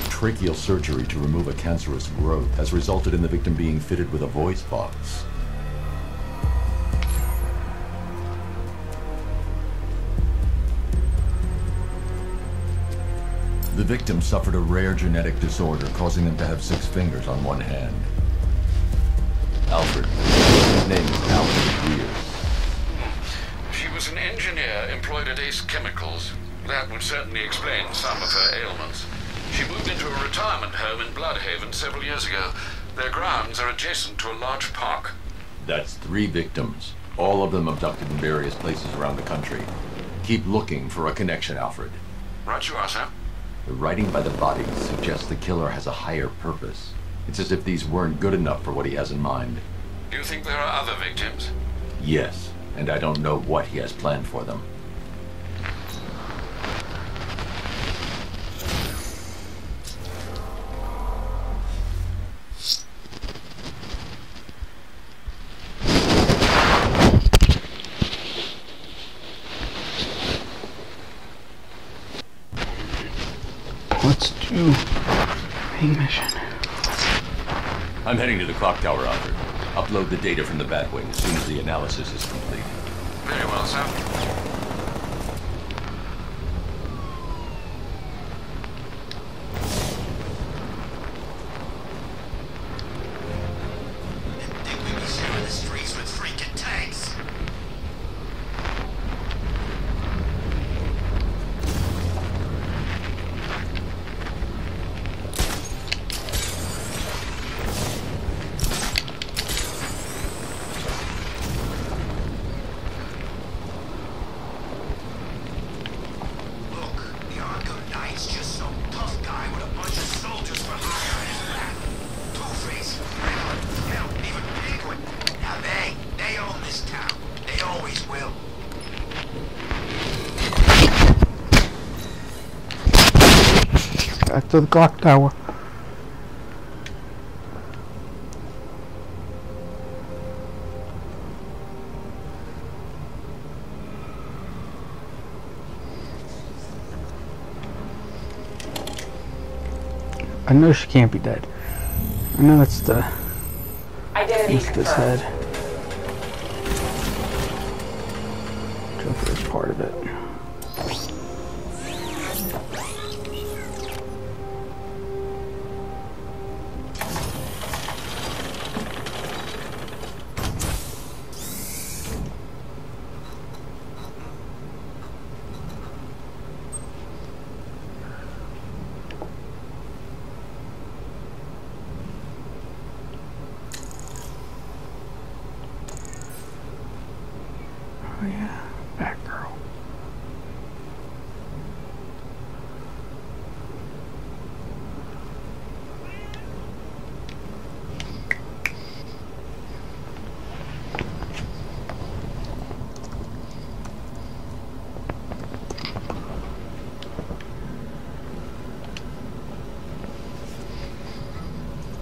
Tracheal surgery to remove a cancerous growth has resulted in the victim being fitted with a voice box. The victim suffered a rare genetic disorder causing them to have six fingers on one hand. Alfred. His name is Alfred Weir. She was an engineer employed at Ace Chemicals. That would certainly explain some of her ailments. She moved into a retirement home in Bloodhaven several years ago. Their grounds are adjacent to a large park. That's three victims, all of them abducted in various places around the country. Keep looking for a connection, Alfred. Right you are, sir. The writing by the body suggests the killer has a higher purpose. It's as if these weren't good enough for what he has in mind. Do you think there are other victims? Yes, and I don't know what he has planned for them. I'm heading to the Clock Tower, Alfred. Upload the data from the Batwing as soon as the analysis is complete. Very well, sir. To the Clock Tower. I know she can't be dead. I know it's the Lisa's head. Joker is part of it.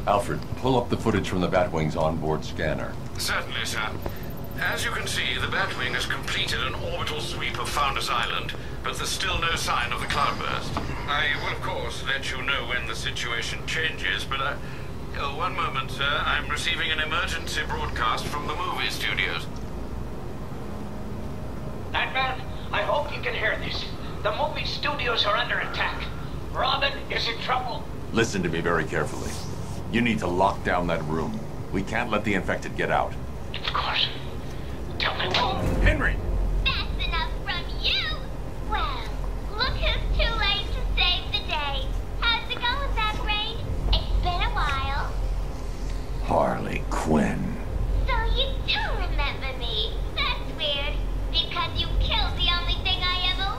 Alfred, pull up the footage from the Batwing's onboard scanner. Certainly, sir. As you can see, the Batwing has completed an orbital sweep of Founders Island, but there's still no sign of the Cloudburst. I will, of course, let you know when the situation changes, but I... Oh, one moment, sir. I'm receiving an emergency broadcast from the movie studios. Batman, I hope you can hear this. The movie studios are under attack. Robin is in trouble. Listen to me very carefully. You need to lock down that room. We can't let the infected get out. Of course. Tell me what. Henry! That's enough from you! Well, look who's too late to save the day. How's it going, Batman? It's been a while. Harley Quinn. So you do remember me. That's weird. Because you killed the only thing I ever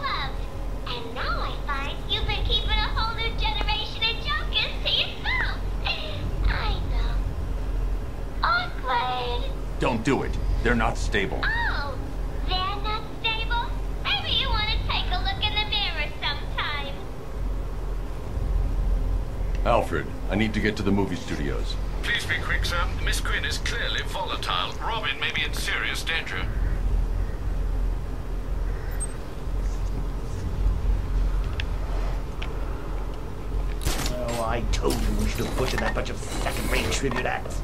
loved. And now I find you've been keeping a whole new generation of Jokers to yourself. I know. Awkward. Don't do it. They're not stable. Oh, they're not stable? Maybe you want to take a look in the mirror sometime. Alfred, I need to get to the movie studios. Please be quick, sir. Miss Quinn is clearly volatile. Robin may be in serious danger. Oh, I told you we should have butchered that bunch of second-rate tribute acts.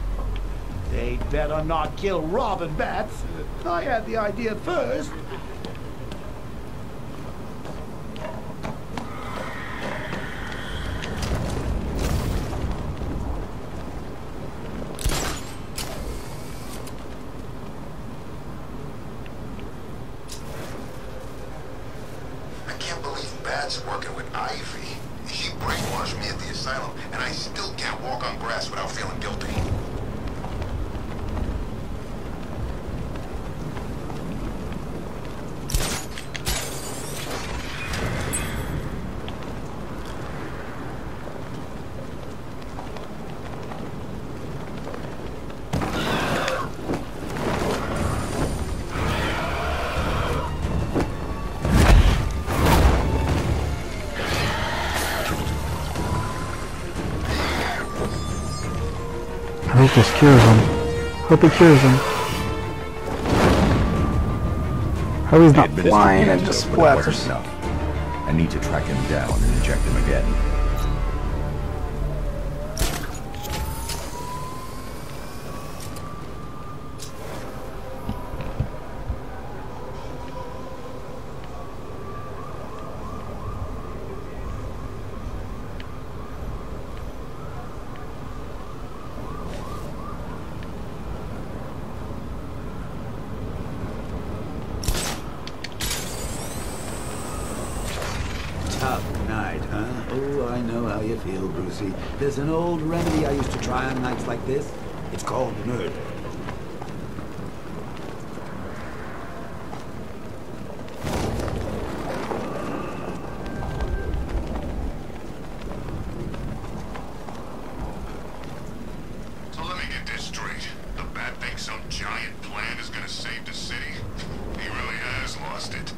They'd better not kill Robin Bats. I had the idea first. This cures him. Hope it cures him. Hope he's not blind and just splatters. I need to track him down and inject him again. There's an old remedy I used to try on nights like this. It's called murder. So let me get this straight. The Bat thinks some giant plan is gonna save the city. He really has lost it.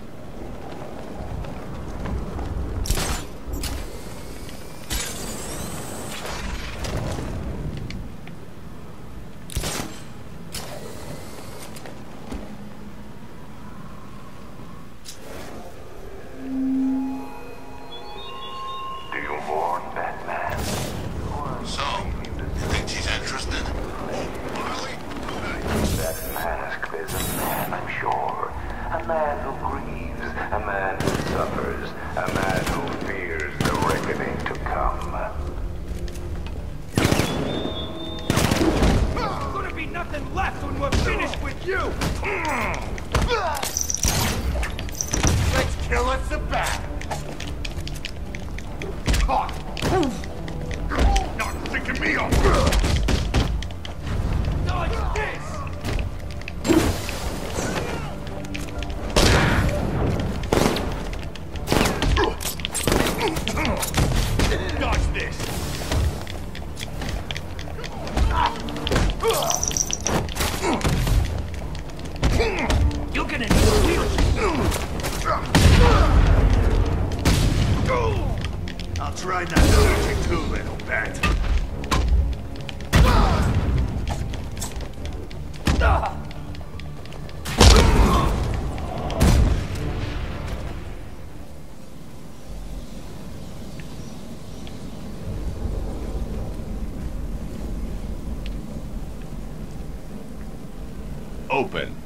Open.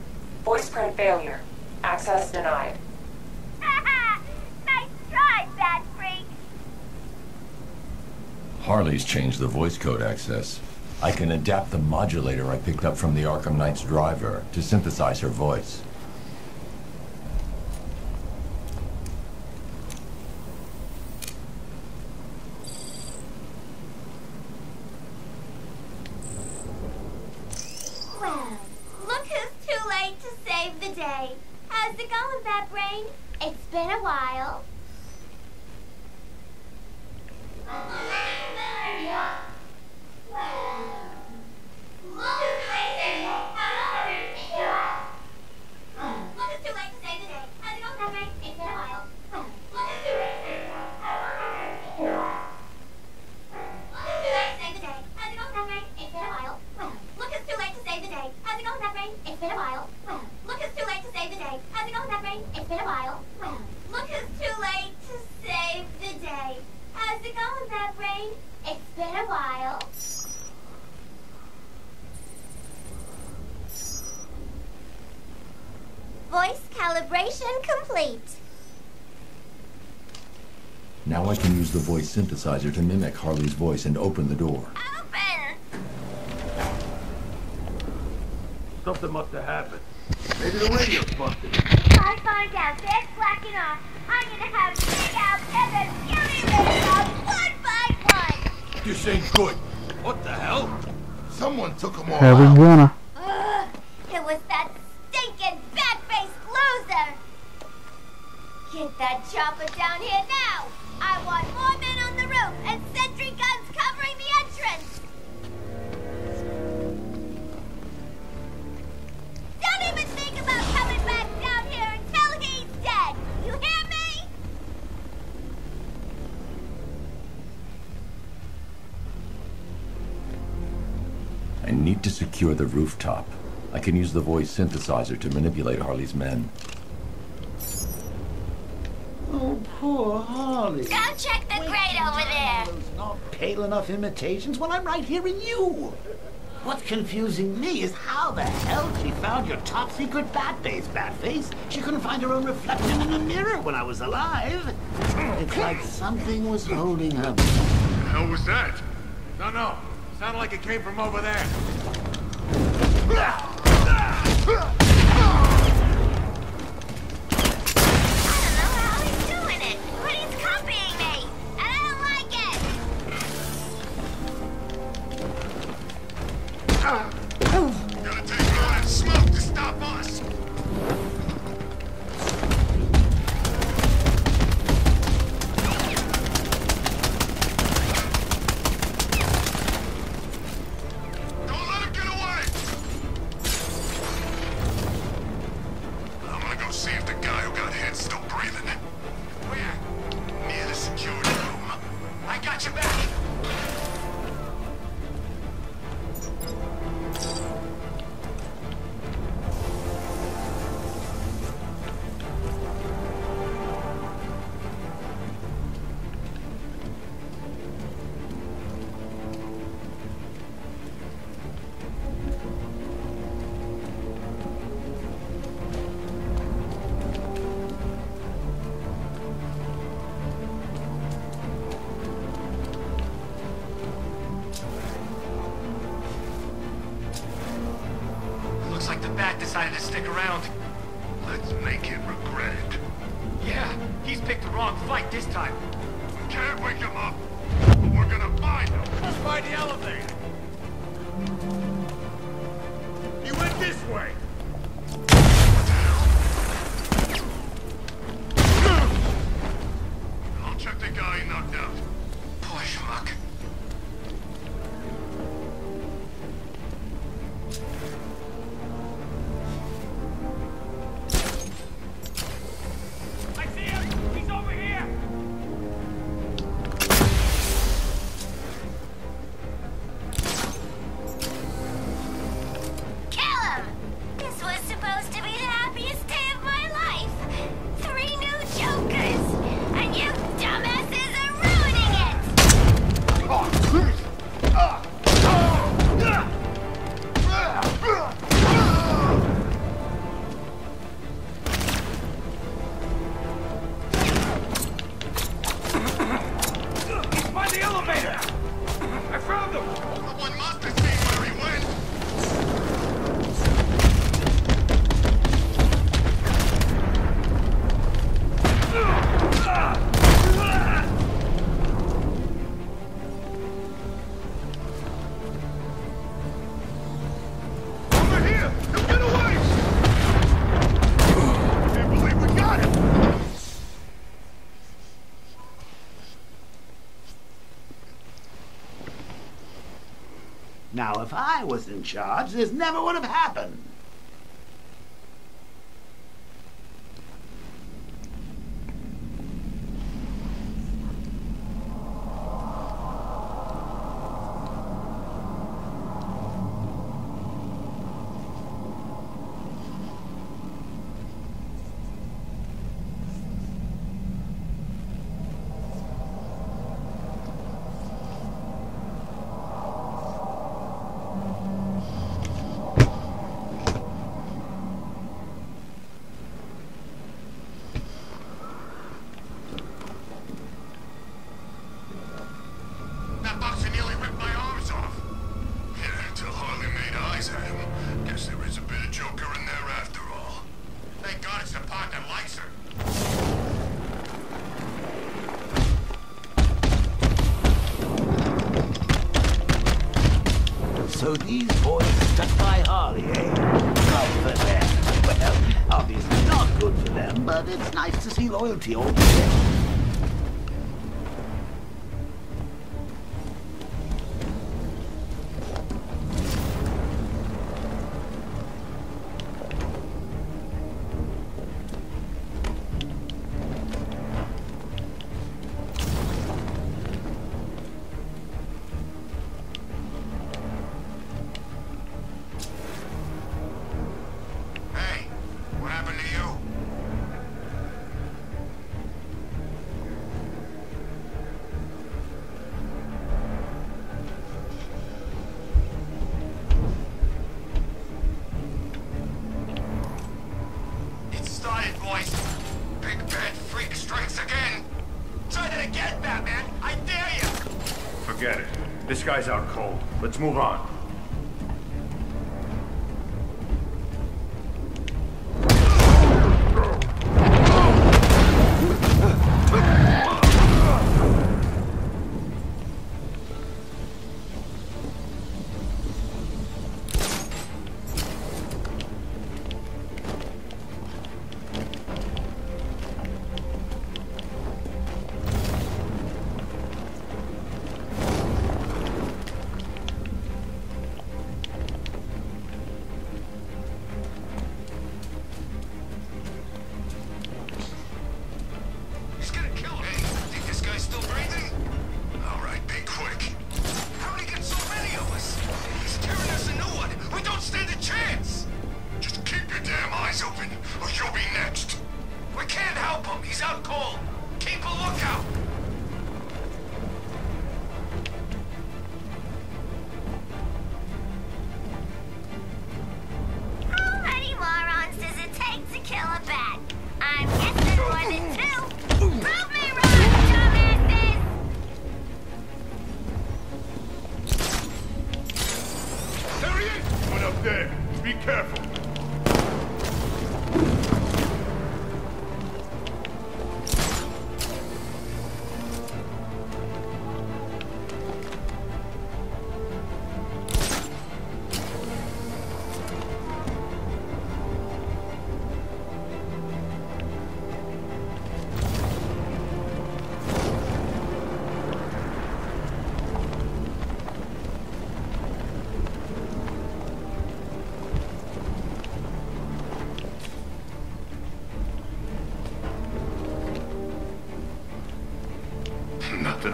Voice print failure. Access denied. Nice try, Bat Freak! Harley's changed the voice code access. I can adapt the modulator I picked up from the Arkham Knight's driver to synthesize her voice. Yeah. Rain, it's been a while. Well, look, it's too late to save the day. How's it going, Batman? It's been a while. Well, look, it's too late to save the day. How's it going, Batman? It's been a while. Voice calibration complete. Now I can use the voice synthesizer to mimic Harley's voice and open the door. Open! Something must have happened. Maybe the radio's busted. If I find out they're slacking off, I'm gonna have big outs and a beauty race off one by one! This ain't good. What the hell? Someone took them all out. Harry Warner. Ugh, it was that stinking bat-faced loser! Get that chopper down here now! I want more men on the roof and sentry guns covering the entrance! Don't even think about coming back down here until he's dead! You hear me? I need to secure the rooftop. I can use the voice synthesizer to manipulate Harley's men. Oh, poor Harley. Go check the Wait grate over there. Those not pale enough imitations when I'm right here in you. What's confusing me is how the hell she found your top secret bat base, Batface. She couldn't find her own reflection in the mirror when I was alive. It's like something was holding her. How was that? No, no. Sounded like it came from over there. Now, if I was in charge, this never would have happened. but it's nice to see loyalty all the same. This guy's out cold. Let's move on.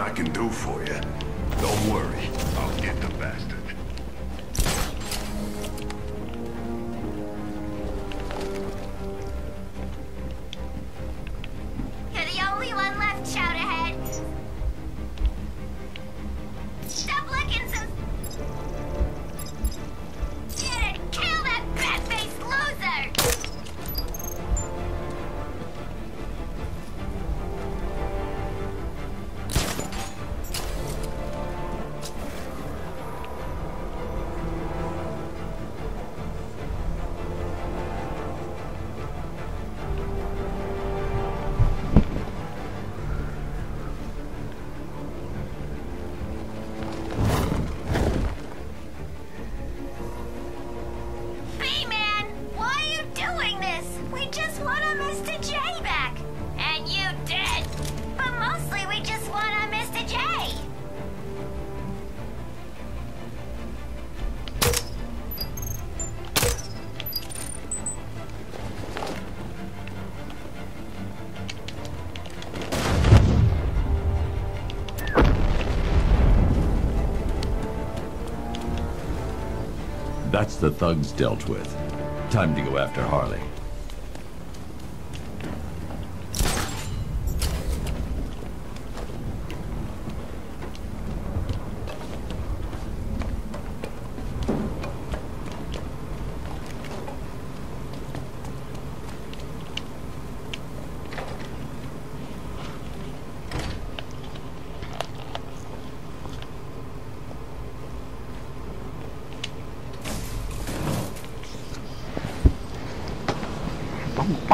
I can do for you. Don't worry. I'll get the bastard. You're the only one left, shout ahead. Stop looking so... Get it! Kill that bat-faced loser! That's the thugs dealt with. Time to go after Harley.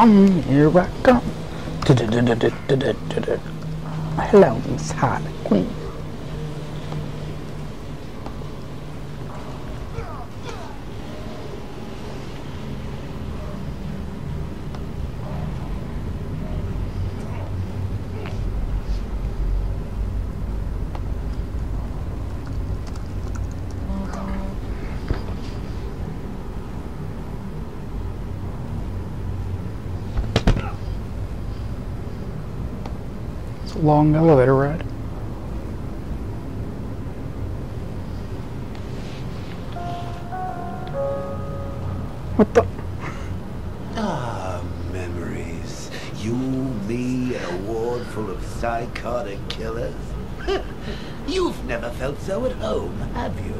Here I come. Hello, Miss Harley Quinn. this long elevator ride. What the? Ah, memories. You, me, and a ward full of psychotic killers. You've never felt so at home, have you?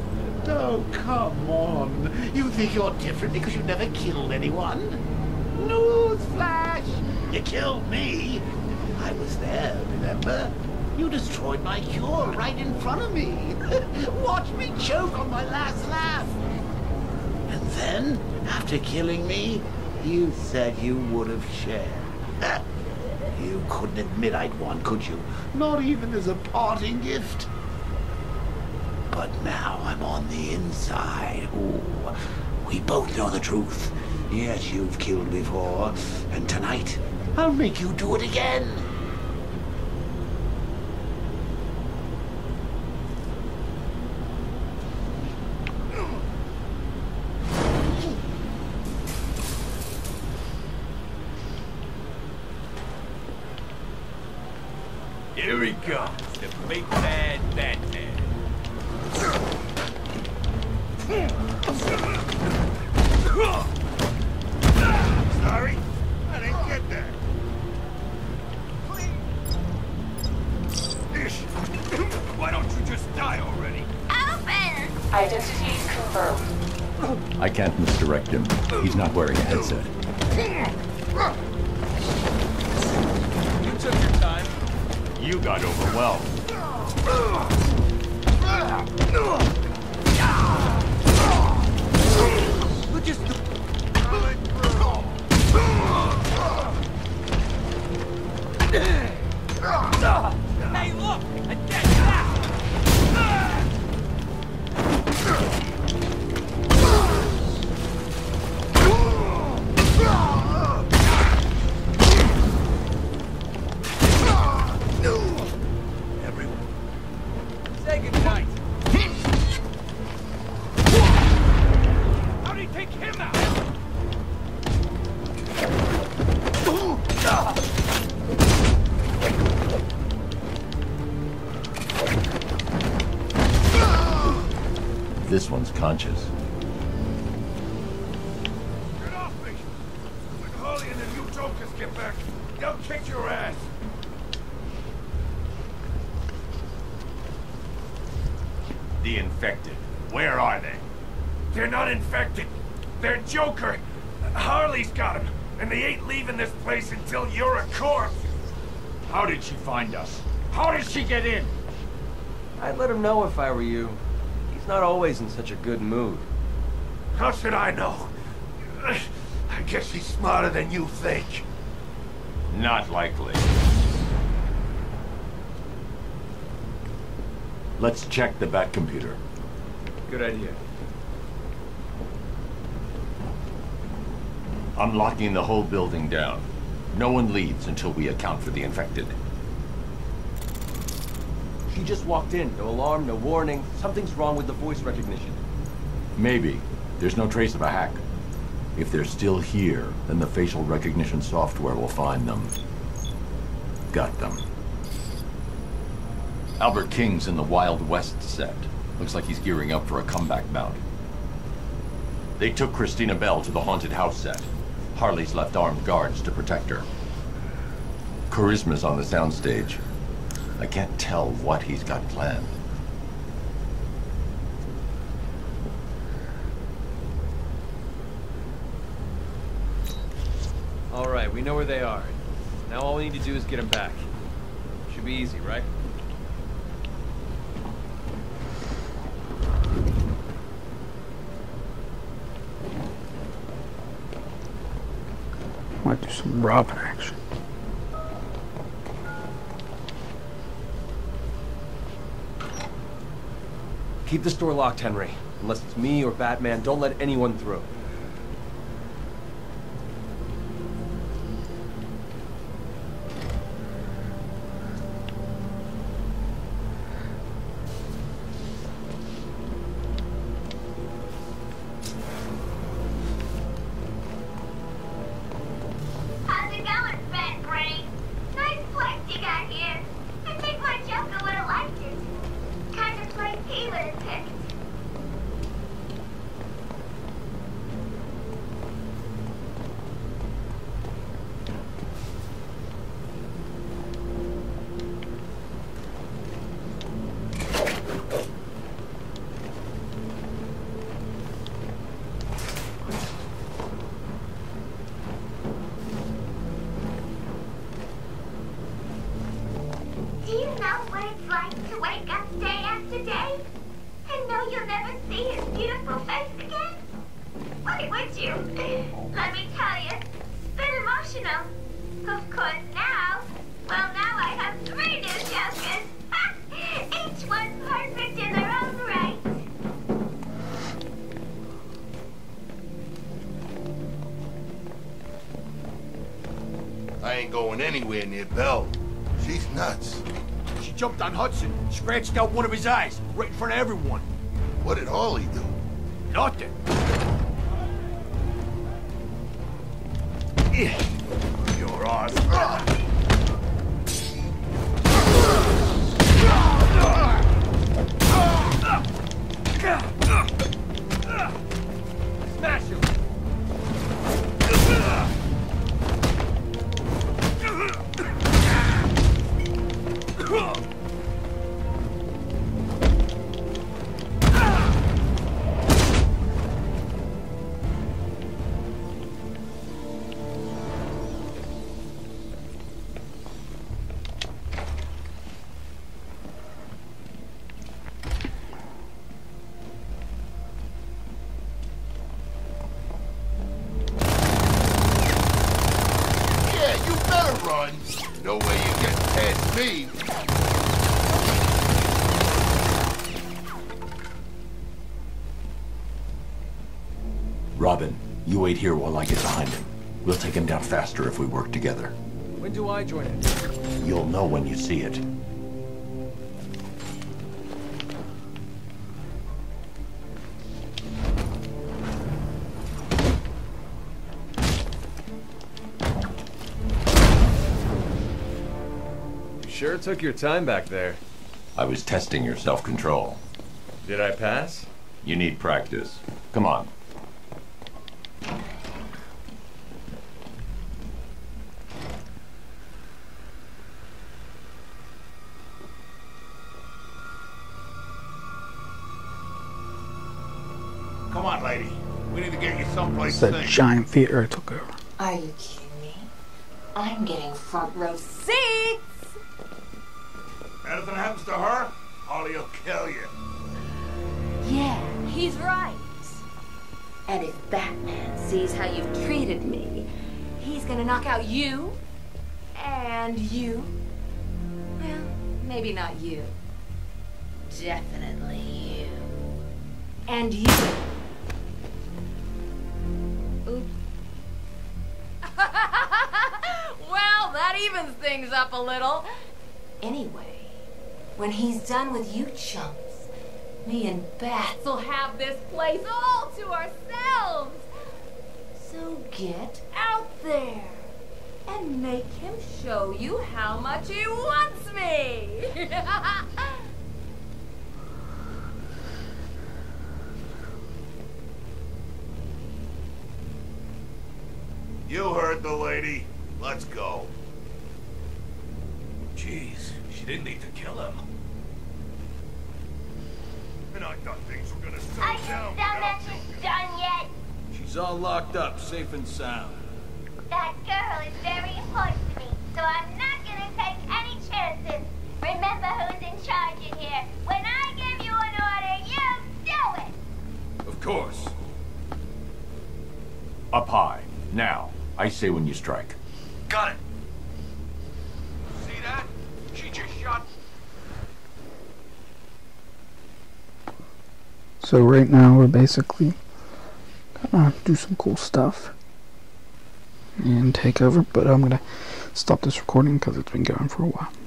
Oh, come on. You think you're different because you never killed anyone? Newsflash! You killed me. I was there, remember? You destroyed my cure right in front of me. Watch me choke on my last laugh. And then, after killing me, you said you would have shared. You couldn't admit I'd won, could you? Not even as a parting gift. But now I'm on the inside. Ooh, we both know the truth. Yes, you've killed before, and tonight I'll make you do it again. Here he comes, the big bad Batman. Sorry, I didn't get that. Please. Ish. Why don't you just die already? Alfred! Identity confirmed. I can't misdirect him. He's not wearing a headset. You took your time. You got overwhelmed. Just hey, look! A dead bat! This one's conscious. Get off me! When Harley and the new Jokers get back, they'll kick your ass! The infected. Where are they? They're not infected. They're Joker. Harley's got him, and they ain't leaving this place until you're a corpse. How did she find us? How did she get in? I'd let him know if I were you. Not always in such a good mood. How should I know? I guess he's smarter than you think. Not likely. Let's check the Bat computer. Good idea. I'm locking the whole building down. No one leaves until we account for the infected. She just walked in. No alarm, no warning. Something's wrong with the voice recognition. Maybe. There's no trace of a hack. If they're still here, then the facial recognition software will find them. Got them. Albert King's in the Wild West set. Looks like he's gearing up for a comeback bout. They took Christina Bell to the haunted house set. Harley's left armed guards to protect her. Charisma's on the soundstage. I can't tell what he's got planned. All right, we know where they are. Now all we need to do is get them back. Should be easy, right? Might do some Robin action. Keep this door locked, Henry. Unless it's me or Batman, don't let anyone through. How's it going, Bat Brain? Nice flex you got here. with you. Let me tell you, it's been emotional. Of course now, well now I have three new Jokers. Each one perfect in their own right. I ain't going anywhere near Belle. She's nuts. She jumped on Hudson, scratched out one of his eyes, right in front of everyone. What did Harley do? Nothing. You're on. Smash him. You wait here while I get behind him. We'll take him down faster if we work together. When do I join it? You'll know when you see it. You sure took your time back there. I was testing your self-control. Did I pass? You need practice. Come on. It's a giant theater I took over. Are you kidding me? I'm getting front row seats! Anything happens to her, Harley will kill you. Yeah, he's right. And if Batman sees how you've treated me, he's gonna knock out you, and you. Well, maybe not you. Definitely you. And you. Well, that evens things up a little. Anyway, when he's done with you chumps, me and Bats will have this place all to ourselves. So get out there and make him show you how much he wants me. You heard the lady. Let's go. Jeez, she didn't need to kill him. And I thought things were gonna settle down. Are you done that she's done yet? She's all locked up, safe and sound. That girl is very important to me, so I'm not gonna take any chances. Remember who's in charge in here. When I give you an order, you do it! Of course. Up high. Now, I say when you strike. Got it. See that? She just shot. So right now we're basically gonna do some cool stuff and take over, but I'm gonna stop this recording because it's been going for a while.